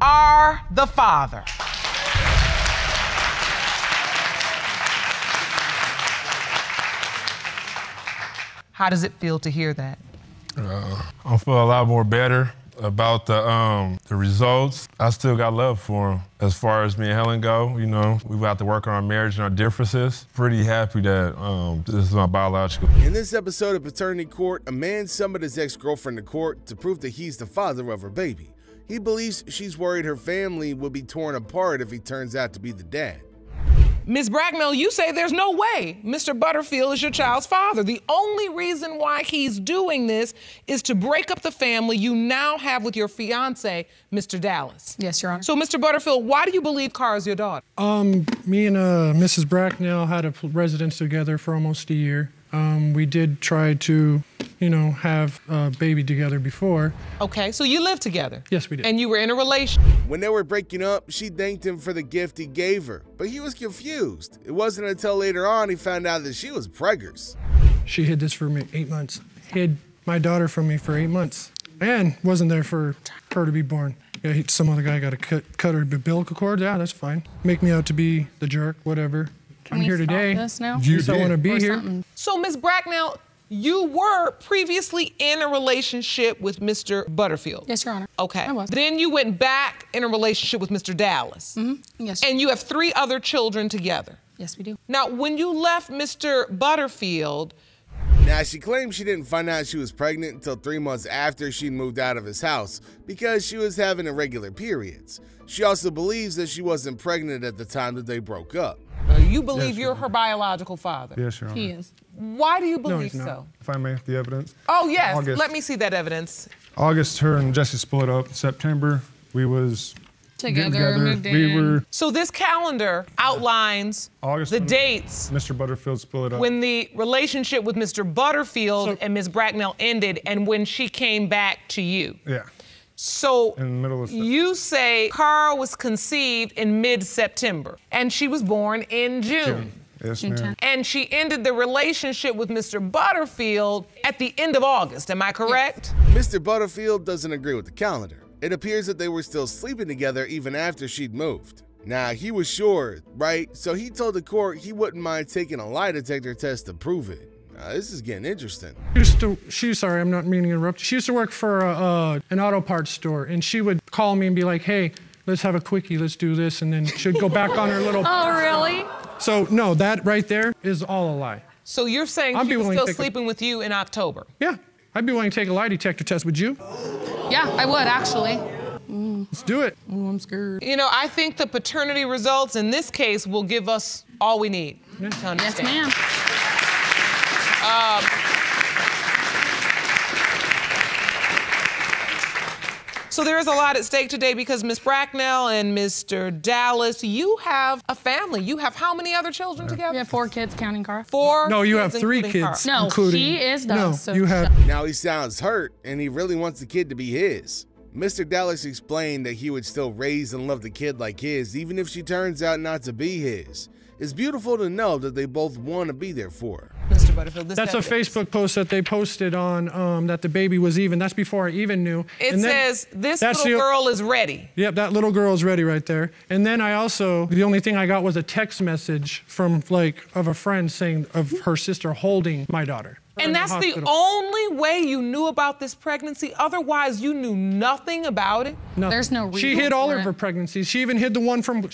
are the father. How does it feel to hear that? I feel a lot more better. about the results. I still got love for him. As far as me and Helen go, you know, we have to work on our marriage and our differences. Pretty happy that this is my biological. In this episode of Paternity Court, a man summoned his ex-girlfriend to court to prove that he's the father of her baby. He believes she's worried her family will be torn apart if he turns out to be the dad. Ms. Bracknell, you say there's no way Mr. Butterfield is your child's father. The only reason why he's doing this is to break up the family you now have with your fiancé, Mr. Dallas. Yes, Your Honor. So, Mr. Butterfield, why do you believe Carl is your daughter? Me and Mrs. Bracknell had a residence together for almost a year. We did try to, you know, have a baby together before. Okay, so you lived together? Yes, we did. And you were in a relationship? When they were breaking up, she thanked him for the gift he gave her, but he was confused. It wasn't until later on he found out that she was preggers. She hid this from me 8 months. Hid my daughter from me for 8 months and wasn't there for her to be born. Yeah, some other guy got to cut her umbilical cord. Yeah, that's fine. Make me out to be the jerk, whatever. Can I'm here today. Now? You don't want to be here. Something. So, Ms. Bracknell, you were previously in a relationship with Mr. Butterfield. Yes, Your Honor. Okay. I was. Then you went back in a relationship with Mr. Dallas. Mm-hmm. Yes. And you have 3 other children together. Yes, we do. Now, when you left Mr. Butterfield. Now, she claims she didn't find out she was pregnant until 3 months after she moved out of his house because she was having irregular periods. She also believes that she wasn't pregnant at the time that they broke up. You believe you're her biological father? Yes, Your Honor. He is. Why do you believe so? If I may, the evidence. Oh, yes. August. Let me see that evidence. August, her and Jesse split up. September, we was together. Moved in. We were. So this calendar outlines the dates. Mr. Butterfield split up. When the relationship with Mr. Butterfield and Ms. Bracknell ended, and when she came back to you. Yeah. So in the middle of you say Carl was conceived in mid-September, and she was born in June. Yes, ma'am. And she ended the relationship with Mr. Butterfield at the end of August. Am I correct? Yes. Mr. Butterfield doesn't agree with the calendar. It appears that they were still sleeping together even after she'd moved. Now, he was sure, right? So he told the court he wouldn't mind taking a lie detector test to prove it. This is getting interesting. Sorry, I'm not meaning to interrupt. She used to work for an auto parts store, and she would call me and be like, hey, let's have a quickie, let's do this, and then she'd go back on her little... Oh, really? So, no, that right there is all a lie. So you're saying she was still sleeping with you in October? Yeah. I'd be willing to take a lie detector test. Would you? Yeah, I would, actually. Let's do it. Ooh, I'm scared. You know, I think the paternity results in this case will give us all we need to understand. Yes, ma'am. So there is a lot at stake today because Ms. Bracknell and Mr. Dallas, you have a family. You have how many other children together? We have 4 kids counting Carl. 4? No, you have 3 kids. No, she is done. No, so you have. Now he sounds hurt and he really wants the kid to be his. Mr. Dallas explained that he would still raise and love the kid like his, even if she turns out not to be his. It's beautiful to know that they both want to be there for her. Mr. Butterfield, that's evidence. A Facebook post that they posted on that the baby was even. That's before I even knew. It says, this little girl is ready. Yep, that little girl is ready right there. And then I also, the only thing I got was a text message from, like, of a friend saying of her sister holding my daughter. And that's the only way you knew about this pregnancy? Otherwise, you knew nothing about it? No. There's no reason. She hid all of her pregnancies. She even hid the one from her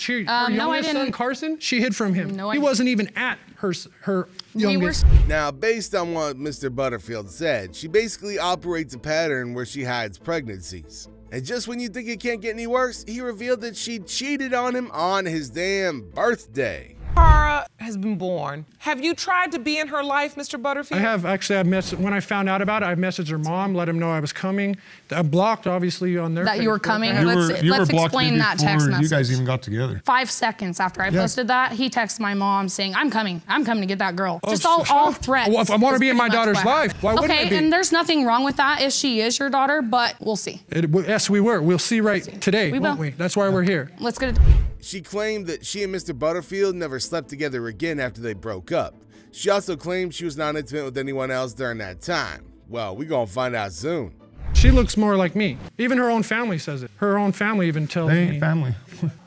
youngest son, Carson. She hid from him. No, he wasn't even at her youngest. Now, based on what Mr. Butterfield said, she basically operates a pattern where she hides pregnancies. And just when you think it can't get any worse, he revealed that she cheated on him on his damn birthday. Cara has been born. Have you tried to be in her life, Mr. Butterfield? I have. Actually, when I found out about it, I messaged her mom, let him know I was coming. I blocked, obviously, on their That you were coming? Let's explain that text message. You guys even got together. 5 seconds after I posted that, he texted my mom saying, I'm coming. I'm coming to get that girl. Just all threats. Well, if I want to be in my daughter's life, why wouldn't I be? Okay, and there's nothing wrong with that if she is your daughter, but we'll see. Yes, we were. We'll see right today, won't we? That's why we're here. Let's get it. She claimed that she and Mr. Butterfield never slept together again after they broke up. She also claimed she was not intimate with anyone else during that time. Well, we're gonna find out soon. She looks more like me. Even her own family says it. Her own family even tells me. They ain't family.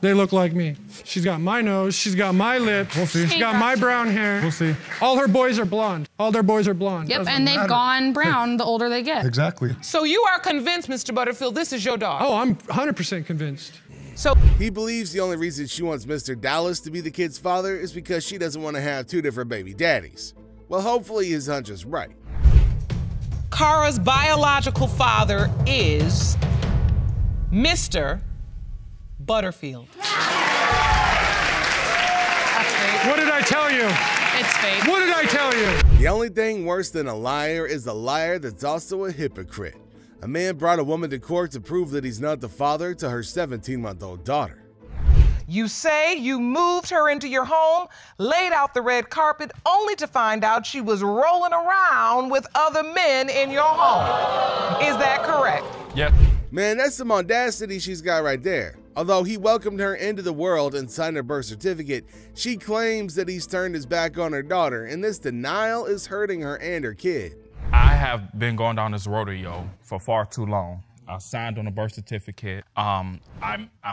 They look like me. She's got my nose. She's got my lips. We'll see. She's got my brown hair. We'll see. All her boys are blonde. All their boys are blonde. Yep, and they've gone brown the older they get. Exactly. So you are convinced, Mr. Butterfield, this is your dog? Oh, I'm 100% convinced. So he believes the only reason she wants Mr. Dallas to be the kid's father is because she doesn't want to have two different baby daddies. Well, hopefully his hunch is right. Kara's biological father is Mr. Butterfield. That's fake. What did I tell you? It's fake. What did I tell you? The only thing worse than a liar is a liar that's also a hypocrite. A man brought a woman to court to prove that he's not the father to her 17-month-old daughter. You say you moved her into your home, laid out the red carpet, only to find out she was rolling around with other men in your home. Is that correct? Yep. Man, that's some audacity she's got right there. Although he welcomed her into the world and signed her birth certificate, she claims that he's turned his back on her daughter, and this denial is hurting her and her kid. I have been going down this rodeo for far too long. I signed on a birth certificate. I'm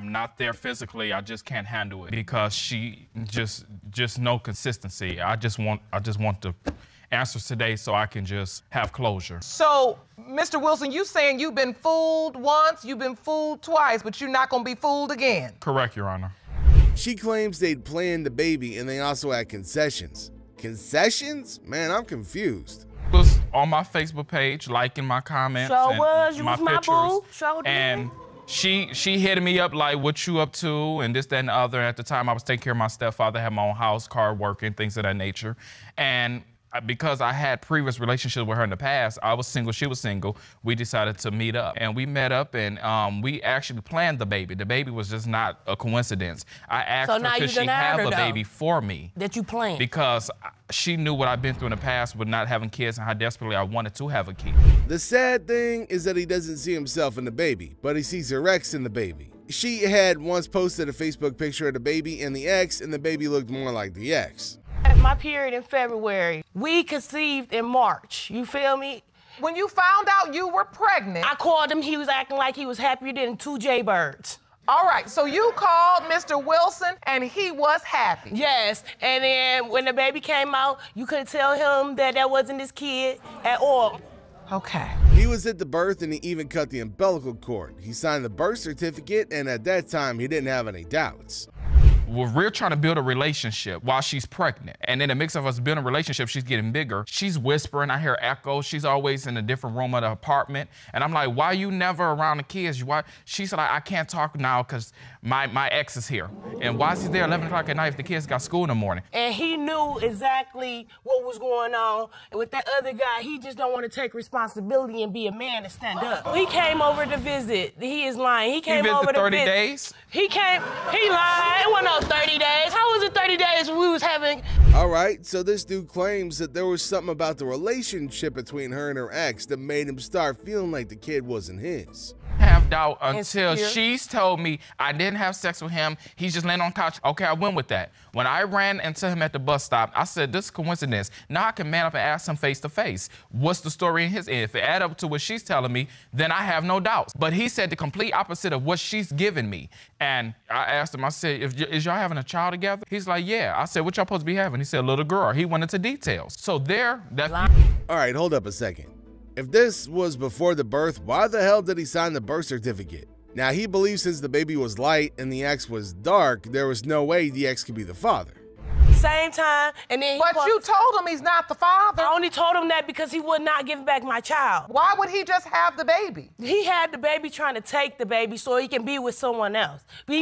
not there physically. I just can't handle it because she just no consistency. I just want the answers today so I can just have closure. So, Mr. Wilson, you saying you've been fooled once, you've been fooled twice, but you're not gonna be fooled again? Correct, Your Honor. She claims they'd planned the baby and they also had concessions. Concessions? Man, I'm confused. Was on my Facebook page, liking my comments, and she hit me up like, "What you up to?" and this, that, and the other. At the time, I was taking care of my stepfather, had my own house, car, working, things of that nature. And because I had previous relationships with her in the past, I was single, she was single. We decided to meet up, and we met up, and we actually planned the baby. The baby was just not a coincidence. I asked her, could she have a baby for me? That you planned? Because she knew what I've been through in the past with not having kids and how desperately I wanted to have a kid. The sad thing is that he doesn't see himself in the baby, but he sees her ex in the baby. She had once posted a Facebook picture of the baby and the ex, and the baby looked more like the ex. My period in February. We conceived in March. You feel me? When you found out you were pregnant, I called him. He was acting like he was happier than two jaybirds. All right, so you called Mr. Wilson and he was happy. Yes, and then when the baby came out, you couldn't tell him that that wasn't his kid at all. Okay. He was at the birth and he even cut the umbilical cord. He signed the birth certificate and at that time he didn't have any doubts. Well, we're trying to build a relationship while she's pregnant. And in the mix of us building a relationship, she's getting bigger. She's whispering, I hear echoes. She's always in a different room of the apartment. And I'm like, why you never around the kids? Why? She's like, I can't talk now because my ex is here. And why is he there 11 o'clock at night if the kids got school in the morning? And he knew exactly what was going on. And with that other guy, he just don't want to take responsibility and be a man and stand up. He came over to visit. He is lying. He came over to visit. 30 days? He lied. It wasn't 30 days. How was it 30 days we was having? All right, so this dude claims that there was something about the relationship between her and her ex that made him start feeling like the kid wasn't his. Have doubt until she's told me I didn't have sex with him. He's just laying on couch. Okay, I went with that. When I ran into him at the bus stop, I said, this is coincidence. Now I can man up and ask him face to face. What's the story in his end? If it add up to what she's telling me, then I have no doubts. But he said the complete opposite of what she's giving me. And I asked him, I said, is y'all having a child together? He's like, yeah. I said, what y'all supposed to be having? He said, little girl. He went into details. So there, that's... All right, hold up a second. If this was before the birth, why the hell did he sign the birth certificate? Now, he believes since the baby was light and the ex was dark, there was no way the ex could be the father. Same time, and then he But you told him he's not the father. I only told him that because he would not give back my child. Why would he just have the baby? He had the baby trying to take the baby so he can be with someone else. He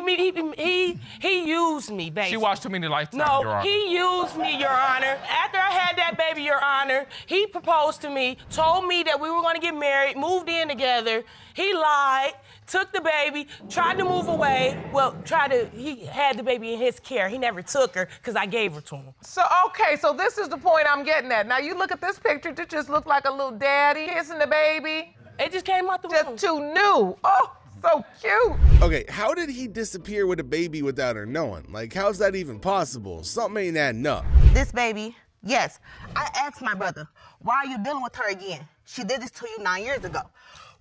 used me, basically. She watched too many Lifetime, no, Your Honor. He used me, Your Honor. After I had that baby, Your Honor, he proposed to me, told me that we were gonna get married, moved in together. He lied, took the baby, tried to move away. Well, he had the baby in his care. He never took her, because I gave her to him. So, okay, so this is the point I'm getting at. Now, you look at this picture, it just looked like a little daddy kissing the baby. It just came out the room. Just too new. Oh, so cute. Okay, how did he disappear with a baby without her knowing? Like, how's that even possible? Something ain't adding up. This baby, yes. I asked my brother, why are you dealing with her again? She did this to you 9 years ago.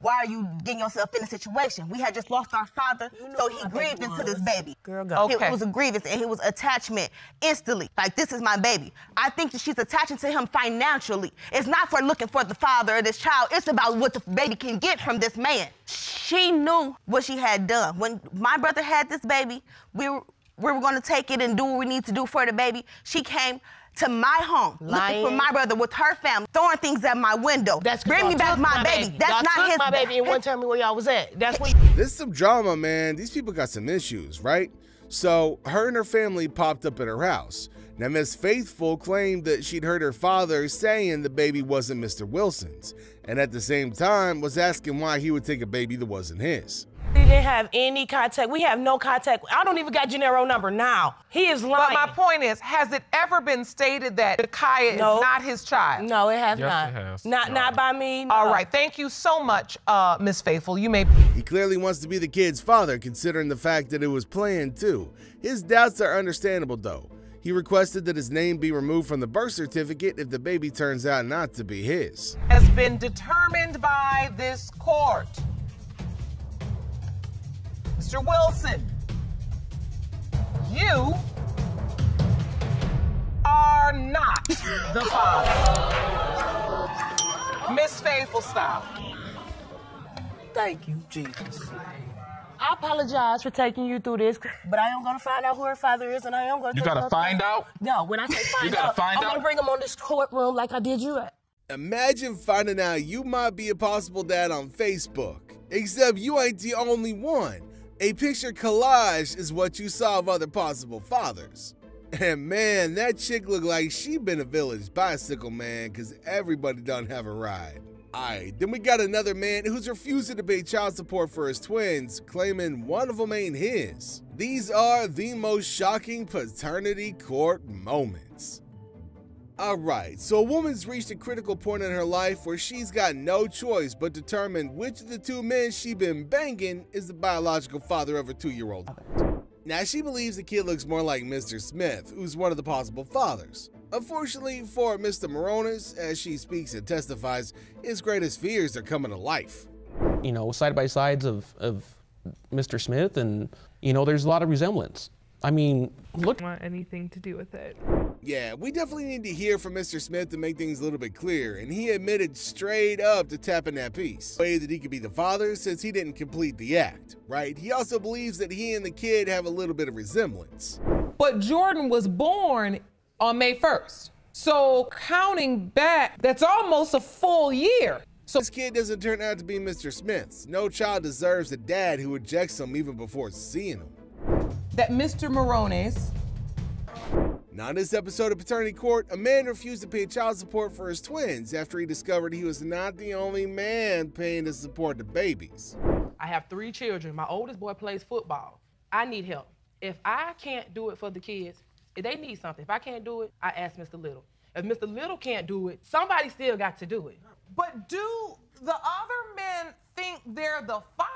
Why are you getting yourself in a situation? We had just lost our father, you know, so he grieved into this baby. Girl, go. Okay. It was a grievance, and it was attachment instantly. Like, this is my baby. I think that she's attaching to him financially. It's not for looking for the father of this child. It's about what the baby can get from this man. She knew what she had done. When my brother had this baby, we were going to take it and do what we need to do for the baby. She came to my home, looking for my brother with her family, throwing things at my window. That's bring me back my baby. That's not his. My baby and wouldn't tell me where y'all was at. That's what. This is some drama, man. These people got some issues, right? So her and her family popped up at her house. Now, Miss Faithful claimed that she'd heard her father saying the baby wasn't Mr. Wilson's, and at the same time was asking why he would take a baby that wasn't his. We didn't have any contact. We have no contact. I don't even got Gennaro's number now. He is lying. But my point is, has it ever been stated that Kaya is not his child? No, it has not. Yes, it has. Not by me. No. All right. Thank you so much, Miss Faithful. You may. He clearly wants to be the kid's father, considering the fact that it was planned too. His doubts are understandable, though. He requested that his name be removed from the birth certificate if the baby turns out not to be his. Has been determined by this court. Mr. Wilson, you are not the father. Miss Faithful, style. Thank you, Jesus. I apologize for taking you through this, but I am going to find out who her father is, and I am going to... You got to find out? No, when I say find out, I'm going to bring him on this courtroom like I did you. Imagine finding out you might be a possible dad on Facebook, except you ain't the only one. A picture collage is what you saw of other possible fathers. And man, that chick looked like she been a village bicycle, man, because everybody done have a ride. Alright, then we got another man who's refusing to pay child support for his twins, claiming one of them ain't his. These are the most shocking paternity court moments. Alright, so a woman's reached a critical point in her life where she's got no choice but determine which of the two men she been banging is the biological father of her 2-year-old. Now, she believes the kid looks more like Mr. Smith, who's one of the possible fathers. Unfortunately for Mr. Moronis, as she speaks and testifies, his greatest fears are coming to life. You know, side-by-sides of Mr. Smith, and, you know, there's a lot of resemblance. I mean, look. I don't want anything to do with it. Yeah, we definitely need to hear from Mr. Smith to make things a little bit clearer, and he admitted straight up to tapping that piece. Way that he could be the father since he didn't complete the act, right? He also believes that he and the kid have a little bit of resemblance. But Jordan was born on May 1st, so counting back, that's almost a full year. So this kid doesn't turn out to be Mr. Smith's. No child deserves a dad who rejects him even before seeing him. That Mr. Moronis. Now, in this episode of Paternity Court, a man refused to pay child support for his twins after he discovered he was not the only man paying to support the babies. I have 3 children. My oldest boy plays football. I need help. If I can't do it for the kids, if they need something, if I can't do it, I ask Mr. Little. If Mr. Little can't do it, somebody still got to do it. But do the other men think they're the father?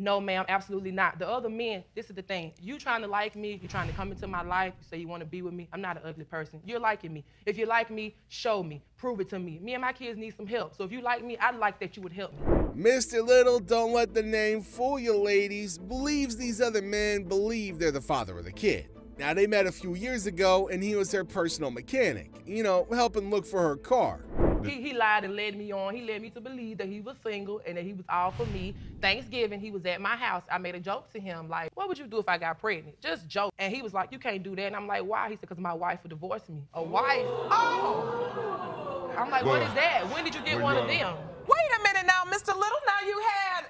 No, ma'am, absolutely not. The other men, this is the thing. You trying to like me, you trying to come into my life, you say you want to be with me. I'm not an ugly person. You're liking me. If you like me, show me. Prove it to me. Me and my kids need some help. So if you like me, I'd like that you would help me. Mr. Little, don't let the name fool you, ladies, believes these other men believe they're the father of the kid. Now, they met a few years ago, and he was her personal mechanic, you know, helping look for her car. He lied and led me on. He led me to believe that he was single and that he was all for me. Thanksgiving, he was at my house. I made a joke to him, like, what would you do if I got pregnant? Just joke. And he was like, you can't do that. And I'm like, why? He said, because my wife would divorce me. A wife? Oh! I'm like, what is that? When did you get one of them? Wait a minute now, Mr. Little, now you had...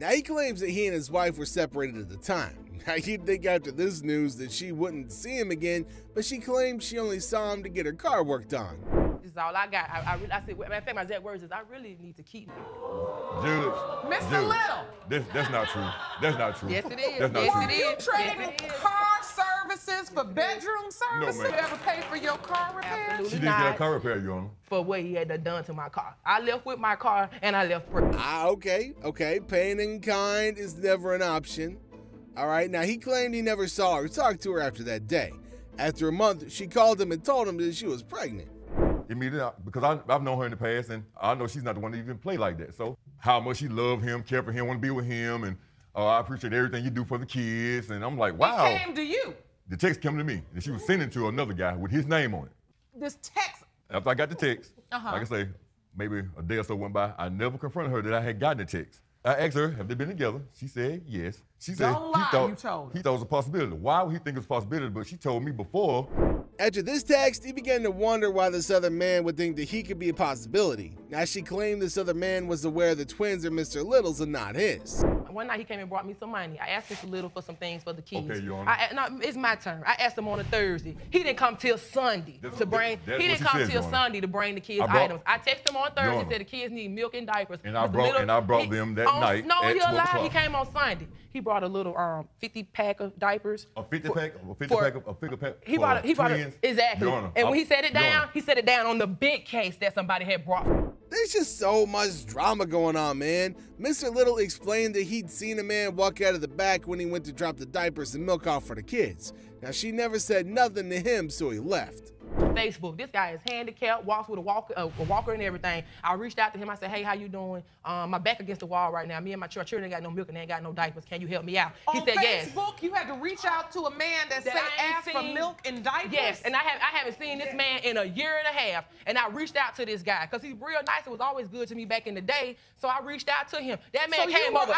Now, he claims that he and his wife were separated at the time. Now, you'd think after this news that she wouldn't see him again, but she claimed she only saw him to get her car worked on. This is all I got. I said, matter of fact, my exact words is, I really need to keep him. Dude. Mr. Little. That's not true. That's not true. Yes, it is. That's not true. You traded car services for bedroom services? No, you ever paid for your car repair? She didn't get her car repair, Your Honor. For what he had done to my car. I left with my car, and I left for... Okay. Paying in kind is never an option. All right, now, he claimed he never saw or talked to her after that day. After a month, she called him and told him that she was pregnant. Immediately, because I've known her in the past, and I know she's not the one to even play like that, so. how much she loved him, cared for him, wanted to be with him, and I appreciate everything you do for the kids. And I'm like, wow. It came to you. The text came to me, and she was sending to another guy with his name on it. This text. After I got the text, like I say, maybe a day or so went by. I never confronted her that I had gotten the text. I asked her, have they been together? She said yes. She said he thought it was a possibility. Why would he think it was a possibility? But she told me before. After this text, he began to wonder why this other man would think that he could be a possibility. Now, she claimed this other man was aware the twins are Mr. Little's and not his. One night he came and brought me some money. I asked Mr. Little for some things for the kids. Okay, Your Honor. No, it's my turn. I asked him on a Thursday. He didn't come till Sunday to bring the kids' items. I texted him on Thursday and said the kids need milk and diapers. And I brought them that night. No, you're lying. He came on Sunday. He brought a little 50-pack of diapers. A 50-pack? He brought a exactly. Your Honor, and when he set it down, he set it down on the big case that somebody had brought. There's just so much drama going on, man. Mr. Little explained that he'd seen a man walk out of the back when he went to drop the diapers and milk off for the kids. Now, she never said nothing to him, so he left. Facebook, this guy is handicapped, walks with a walker and everything. I reached out to him, I said, hey, how you doing? My back against the wall right now. Me and my children ain't got no milk and they ain't got no diapers. Can you help me out? He said, yes. On Facebook, you had to reach out to a man that said ask for milk and diapers? Yes, and I haven't seen this man in a year and a half, and I reached out to this guy, because he's real nice. It was always good to me back in the day, so I reached out to him. That man came over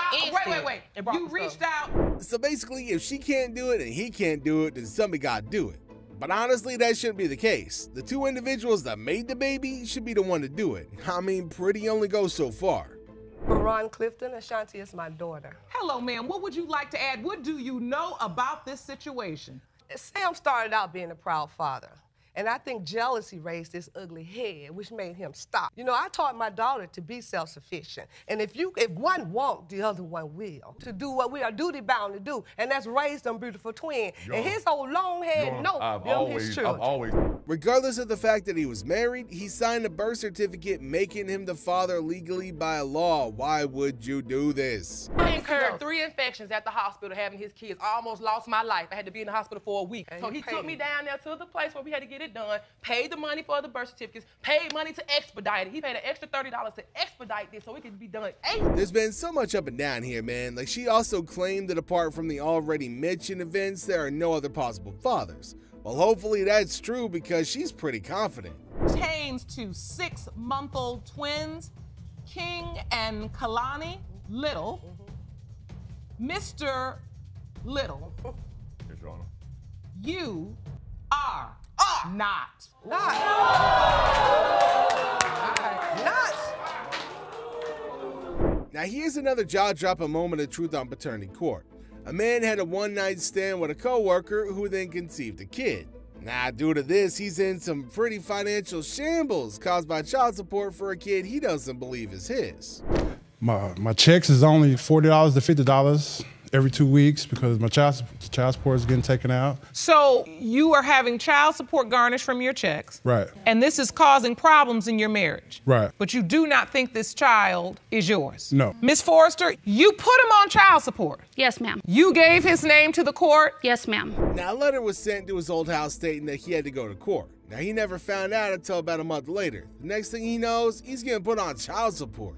wait. You reached out. So basically, if she can't do it and he can't do it, then somebody got to do it. But honestly, that shouldn't be the case. The two individuals that made the baby should be the one to do it. I mean, pretty only goes so far. Ron Clifton, Ashanti is my daughter. Hello, ma'am. What would you like to add? What do you know about this situation? Sam started out being a proud father, and I think jealousy raised his ugly head, which made him stop. You know, I taught my daughter to be self-sufficient, and if one won't, the other one will, to do what we are duty-bound to do, and that's raise them beautiful twins. And his old long head, I've always... Regardless of the fact that he was married, he signed a birth certificate making him the father legally by law. Why would you do this? I incurred 3 infections at the hospital having his kids. I almost lost my life. I had to be in the hospital for a week. So he took me down there to the place where we had to get it done, paid the money for the birth certificates, paid money to expedite it. He paid an extra $30 to expedite this so it could be done. There's been so much up and down here, man. Like, she also claimed that apart from the already mentioned events, there are no other possible fathers. Well, hopefully that's true, because she's pretty confident. Change to 6-month-old twins, King and Kalani Little, Mr. Little. Yes, Your Honor. You are not. Not. Not. Now, here's another jaw-dropping moment of truth on Paternity Court. A man had a one-night stand with a co-worker who then conceived a kid. Now, due to this, he's in some pretty financial shambles caused by child support for a kid he doesn't believe is his. My checks is only $40 to $50 every 2 weeks because my child support is getting taken out. So you are having child support garnished from your checks. Right. And this is causing problems in your marriage. Right. But you do not think this child is yours. No. Ms. Forrester, you put him on child support. Yes, ma'am. You gave his name to the court. Yes, ma'am. Now, a letter was sent to his old house stating that he had to go to court. Now, he never found out until about a month later. The next thing he knows, he's getting put on child support.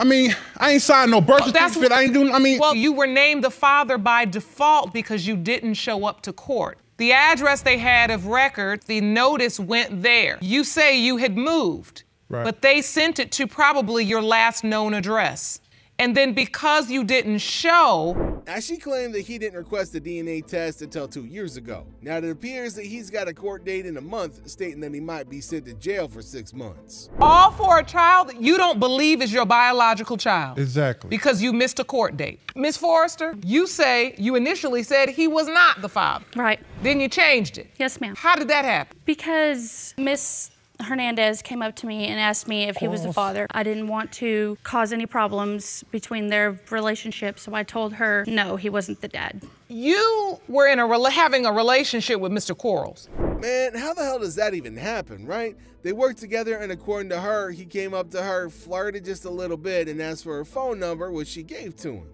I mean, I ain't signed no birth certificate. I ain't doing, I mean. Well, you were named the father by default because you didn't show up to court. The address they had of record, the notice went there. You say you had moved, but they sent it to probably your last known address. And then because you didn't show. Now, she claimed that he didn't request a DNA test until 2 years ago. Now, it appears that he's got a court date in a month stating that he might be sent to jail for 6 months. All for a child that you don't believe is your biological child. Exactly. Because you missed a court date. Ms. Forrester, you say you initially said he was not the father. Right. Then you changed it. Yes, ma'am. How did that happen? Because Ms. Hernandez came up to me and asked me if he was the father. I didn't want to cause any problems between their relationship, so I told her, no, he wasn't the dad. You were in having a relationship with Mr. Quarles. Man, how the hell does that even happen, right? They worked together, and according to her, he came up to her, flirted just a little bit, and asked for her phone number, which she gave to him.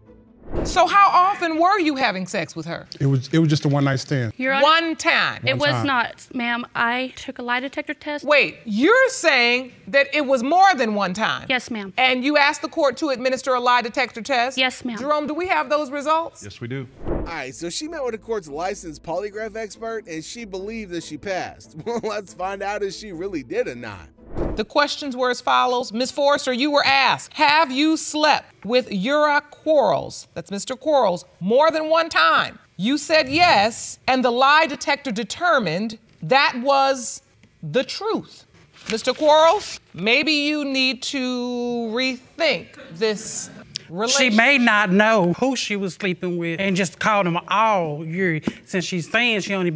So how often were you having sex with her? It was just a one-night stand. One time. It was not, ma'am. I took a lie detector test. Wait, you're saying that it was more than one time? Yes, ma'am. And you asked the court to administer a lie detector test? Yes, ma'am. Jerome, do we have those results? Yes, we do. All right, so she met with the court's licensed polygraph expert, and she believed that she passed. Well, let's find out if she really did or not. The questions were as follows. Ms. Forrester, you were asked, have you slept with Yuri Quarles, that's Mr. Quarles, more than one time? You said yes, and the lie detector determined that was the truth. Mr. Quarles, maybe you need to rethink this relationship. She may not know who she was sleeping with and just called them all Yuri, since she's saying she only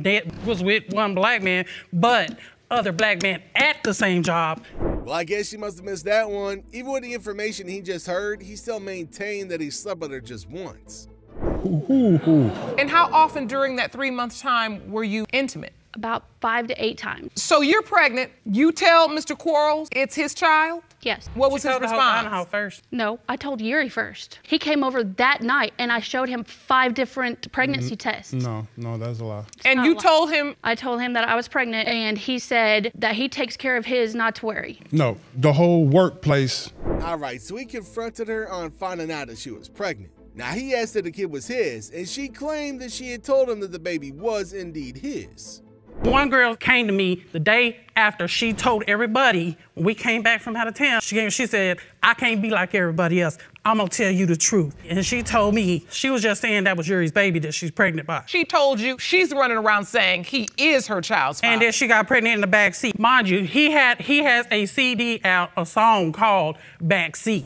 was with one black man, but other black men at the same job. Well, I guess she must have missed that one. Even with the information he just heard, he still maintained that he slept with her just once. And how often during that 3-month time were you intimate? About 5 to 8 times. So you're pregnant. You tell Mr. Quarles it's his child? Yes. What was his response? First. No, I told Yuri first. He came over that night and I showed him 5 different pregnancy tests. No, that's a lie. And you told him? I told him that I was pregnant and he said that he takes care of his, not to worry. No, the whole workplace. All right, so he confronted her on finding out that she was pregnant. Now he asked if the kid was his and she claimed that she had told him that the baby was indeed his. One girl came to me the day after she told everybody, when we came back from out of town, she said, I can't be like everybody else. I'm gonna tell you the truth. And she told me, she was just saying that was Yuri's baby that she's pregnant by. She told you, she's running around saying he is her child's father. And then she got pregnant in the back seat. Mind you, he has a CD out, a song called Back Seat.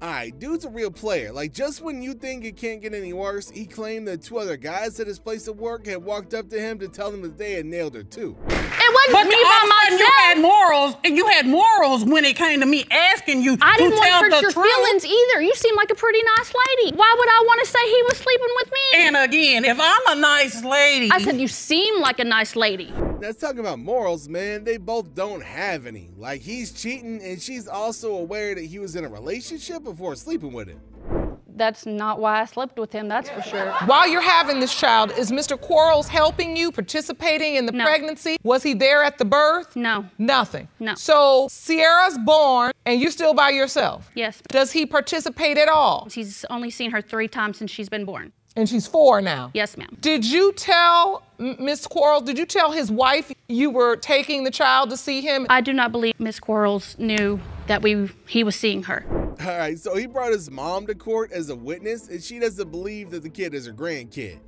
All right, dude's a real player. Like, just when you think it can't get any worse, he claimed that 2 other guys at his place of work had walked up to him to tell him that they had nailed her too. It wasn't me by myself. You had morals, and you had morals when it came to me asking you to tell the truth. I didn't want to hurt your feelings either. You seem like a pretty nice lady. Why would I want to say he was sleeping with me? And again, if I'm a nice lady. I said you seem like a nice lady. That's talking about morals, man. They both don't have any. Like, he's cheating, and she's also aware that he was in a relationship before sleeping with him. That's not why I slept with him, that's for sure. While you're having this child, is Mr. Quarles helping you, participating in the pregnancy? Was he there at the birth? No. Nothing? No. So Sierra's born, and you're still by yourself? Yes. Does he participate at all? He's only seen her 3 times since she's been born. And she's 4 now? Yes, ma'am. Did you tell Miss Quarles, did you tell his wife you were taking the child to see him? I do not believe Miss Quarles knew that he was seeing her. All right, so he brought his mom to court as a witness, and she doesn't believe that the kid is her grandkid.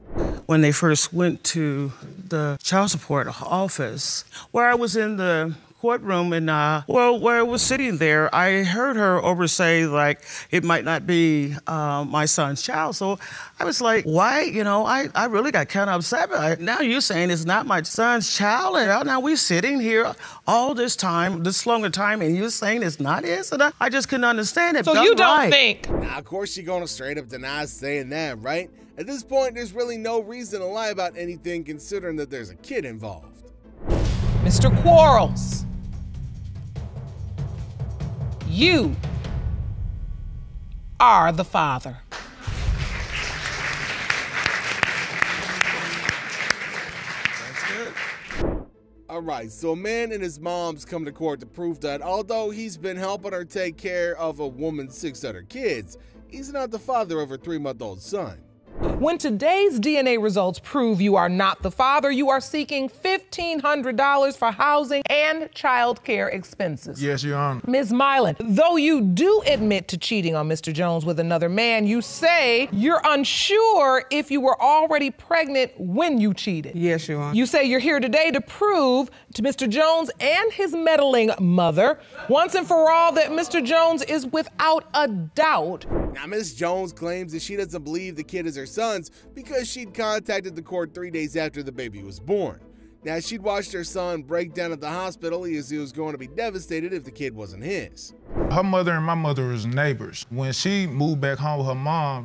When they first went to the child support office, where I was in the courtroom and, where I was sitting there, I heard her say, like, it might not be my son's child. So I was like, why? You know, I really got kind of upset. Now you're saying it's not my son's child, and now we're sitting here all this time, this longer time, and you're saying it's not his? And I just couldn't understand it. So you don't think? Now, of course, she's gonna straight up deny saying that, right? At this point, there's really no reason to lie about anything considering that there's a kid involved. Mr. Quarles, you are the father. That's good. All right, so a man and his mom's come to court to prove that although he's been helping her take care of a woman's 6 other kids, he's not the father of her 3-month-old son. When today's DNA results prove you are not the father, you are seeking $1,500 for housing and child care expenses. Yes, Your Honor. Ms. Mylan, though you do admit to cheating on Mr. Jones with another man, you say you're unsure if you were already pregnant when you cheated. Yes, Your Honor. You say you're here today to prove to Mr. Jones and his meddling mother once and for all that Mr. Jones is without a doubt. Now, Ms. Jones claims that she doesn't believe the kid is her son's because she'd contacted the court 3 days after the baby was born. Now, she'd watched her son break down at the hospital as he was going to be devastated if the kid wasn't his. Her mother and my mother was neighbors. When she moved back home with her mom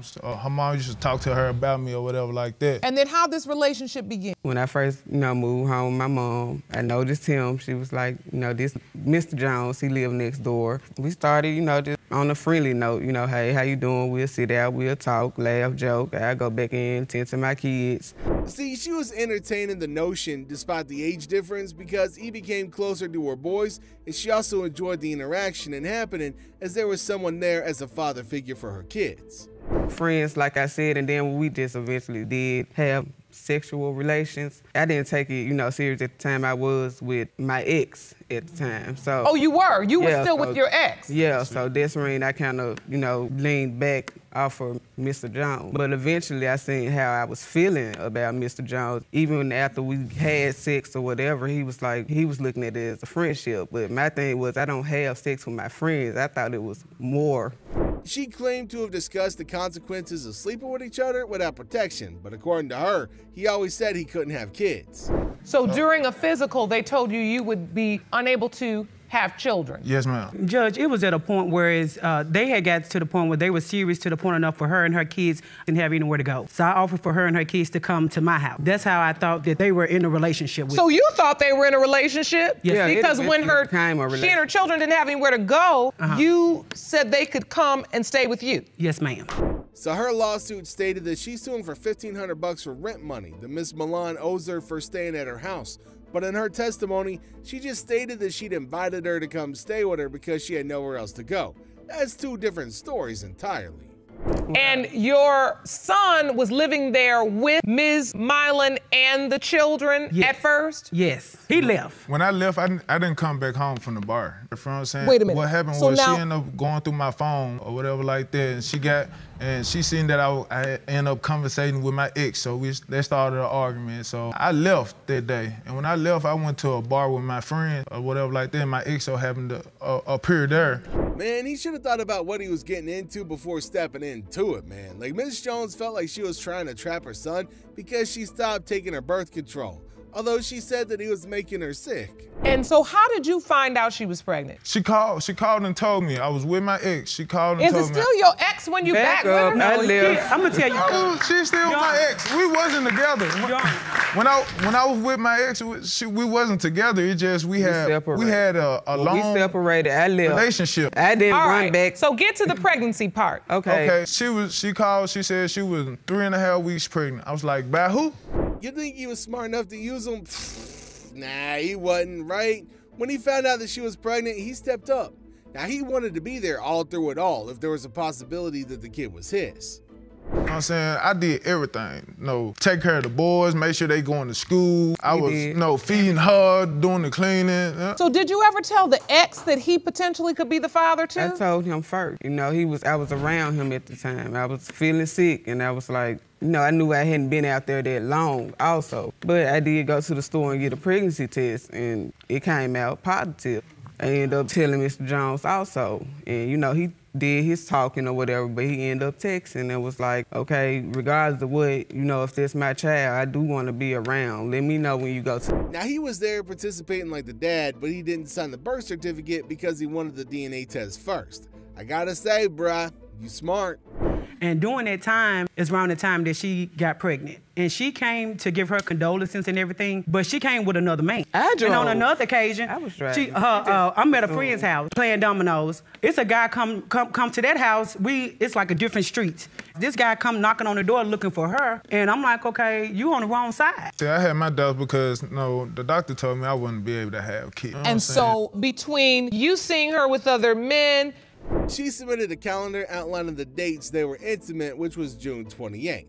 used to talk to her about me or whatever like that. And then how this relationship began? When I first, moved home with my mom, I noticed him. She was like, this Mr. Jones, he lived next door. We started, just on a friendly note, you know, hey, how you doing? We'll sit out, we'll talk, laugh, joke. I'll go back in, tend to my kids. See, she was entertaining the notion despite the age difference because he became closer to her boys, and she also enjoyed the interaction and happening as there was someone there as a father figure for her kids. Friends, like I said, and then we just eventually did have sexual relations. I didn't take it, you know, serious at the time. I was with my ex at the time, so. Oh, you were? You were still with your ex? Yeah, so this ring, I kind of, you know, leaned back off of Mr. Jones. But eventually, I seen how I was feeling about Mr. Jones. Even after we had sex or whatever, he was like, he was looking at it as a friendship. But my thing was, I don't have sex with my friends. I thought it was more. She claimed to have discussed the consequences of sleeping with each other without protection, but according to her, he always said he couldn't have kids. So during a physical, they told you you would be unable to have children? Yes, ma'am. Judge, it was at a point where they had got to the point where they were serious to the point enough for her and her kids didn't have anywhere to go. So I offered for her and her kids to come to my house. That's how I thought that they were in a relationship with. So you thought they were in a relationship? Yes. Yeah, because when she and her children didn't have anywhere to go, you said they could come and stay with you? Yes, ma'am. So her lawsuit stated that she's suing for $1,500 for rent money that Miss Mylan owes her for staying at her house. But in her testimony, she just stated that she'd invited her to come stay with her because she had nowhere else to go. That's two different stories entirely. And your son was living there with Ms. Mylan and the children at first? Yes. He left. When I left, I didn't come back home from the bar. You know what I'm saying? Wait a minute. What happened was she ended up going through my phone or whatever like that, and she seen that I ended up conversating with my ex, so they started an argument. So I left that day, and when I left, I went to a bar with my friend or whatever like that, and my ex so happened to appear there. Man, he should have thought about what he was getting into before stepping into it, man. Like, Ms. Jones felt like she was trying to trap her son because she stopped taking her birth control, although she said that he was making her sick. And so how did you find out she was pregnant? She called and told me. I was with my ex. She called and told me. Is it still your ex when you back with her? I'm gonna tell you. No, she's still my ex. We wasn't together. When I was with my ex, we wasn't together. It just we had a long separated relationship. I didn't run back. So get to the pregnancy part. Okay. She called. She said she was 3.5 weeks pregnant. I was like, by who? You think he was smart enough to use them? Nah, he wasn't, right? When he found out that she was pregnant, he stepped up. Now, he wanted to be there all through it all if there was a possibility that the kid was his. You know what I'm saying? I did everything. You know, take care of the boys, make sure they going to school. I was, you know, feeding her, doing the cleaning. So did you ever tell the ex that he potentially could be the father too? I told him first. You know, I was around him at the time. I was feeling sick, and I was like, you know, I knew I hadn't been out there that long also. But I did go to the store and get a pregnancy test, and it came out positive. I ended up telling Mr. Jones also, and, you know, he did his talking or whatever, but he ended up texting and was like, okay, regardless of what, you know, if this my child, I do want to be around. Let me know when you go to. Now, he was there participating like the dad, but he didn't sign the birth certificate because he wanted the DNA test first. I gotta say, bruh, you smart. And during that time is around the time that she got pregnant. And she came to give her condolences and everything, but she came with another man. I drove. And on another occasion, I was driving. I'm at a friend's house playing dominoes. It's a guy come to that house. It's like a different street. This guy come knocking on the door looking for her, and I'm like, okay, you on the wrong side. See, I had my doubts because, you know, the doctor told me I wouldn't be able to have kids. You know and so between you seeing her with other men, she submitted a calendar outlining the dates they were intimate, which was June 28th.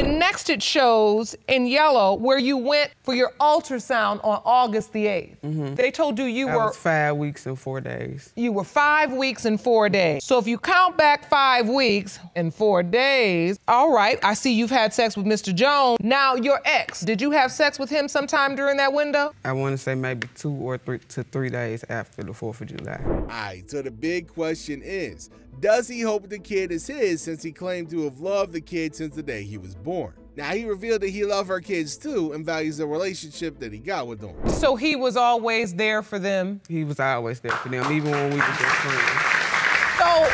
And next it shows in yellow where you went for your ultrasound on August the 8th. They told you I was 5 weeks and 4 days. You were 5 weeks and 4 days. So if you count back 5 weeks and 4 days, all right, I see you've had sex with Mr. Jones. Now, your ex, did you have sex with him sometime during that window? I want to say maybe 2 to 3 days after the 4th of July. All right, so the big question is, does he hope the kid is his since he claimed to have loved the kid since the day he was born? Now, he revealed that he loved her kids too and values the relationship that he got with them. So he was always there for them? He was always there for them, even when we were just friends. So,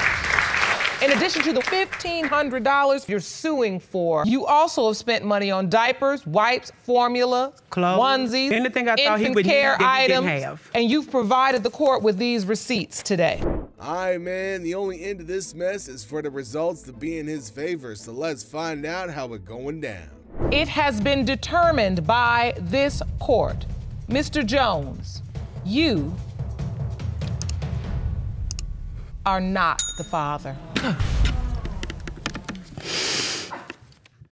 in addition to the $1,500 you're suing for, you also have spent money on diapers, wipes, formula, clothes, onesies, anything infant care items, and you've provided the court with these receipts today. Aye, man, the only end of this mess is for the results to be in his favor, so let's find out how it's going down. It has been determined by this court. Mr. Jones, you are not the father.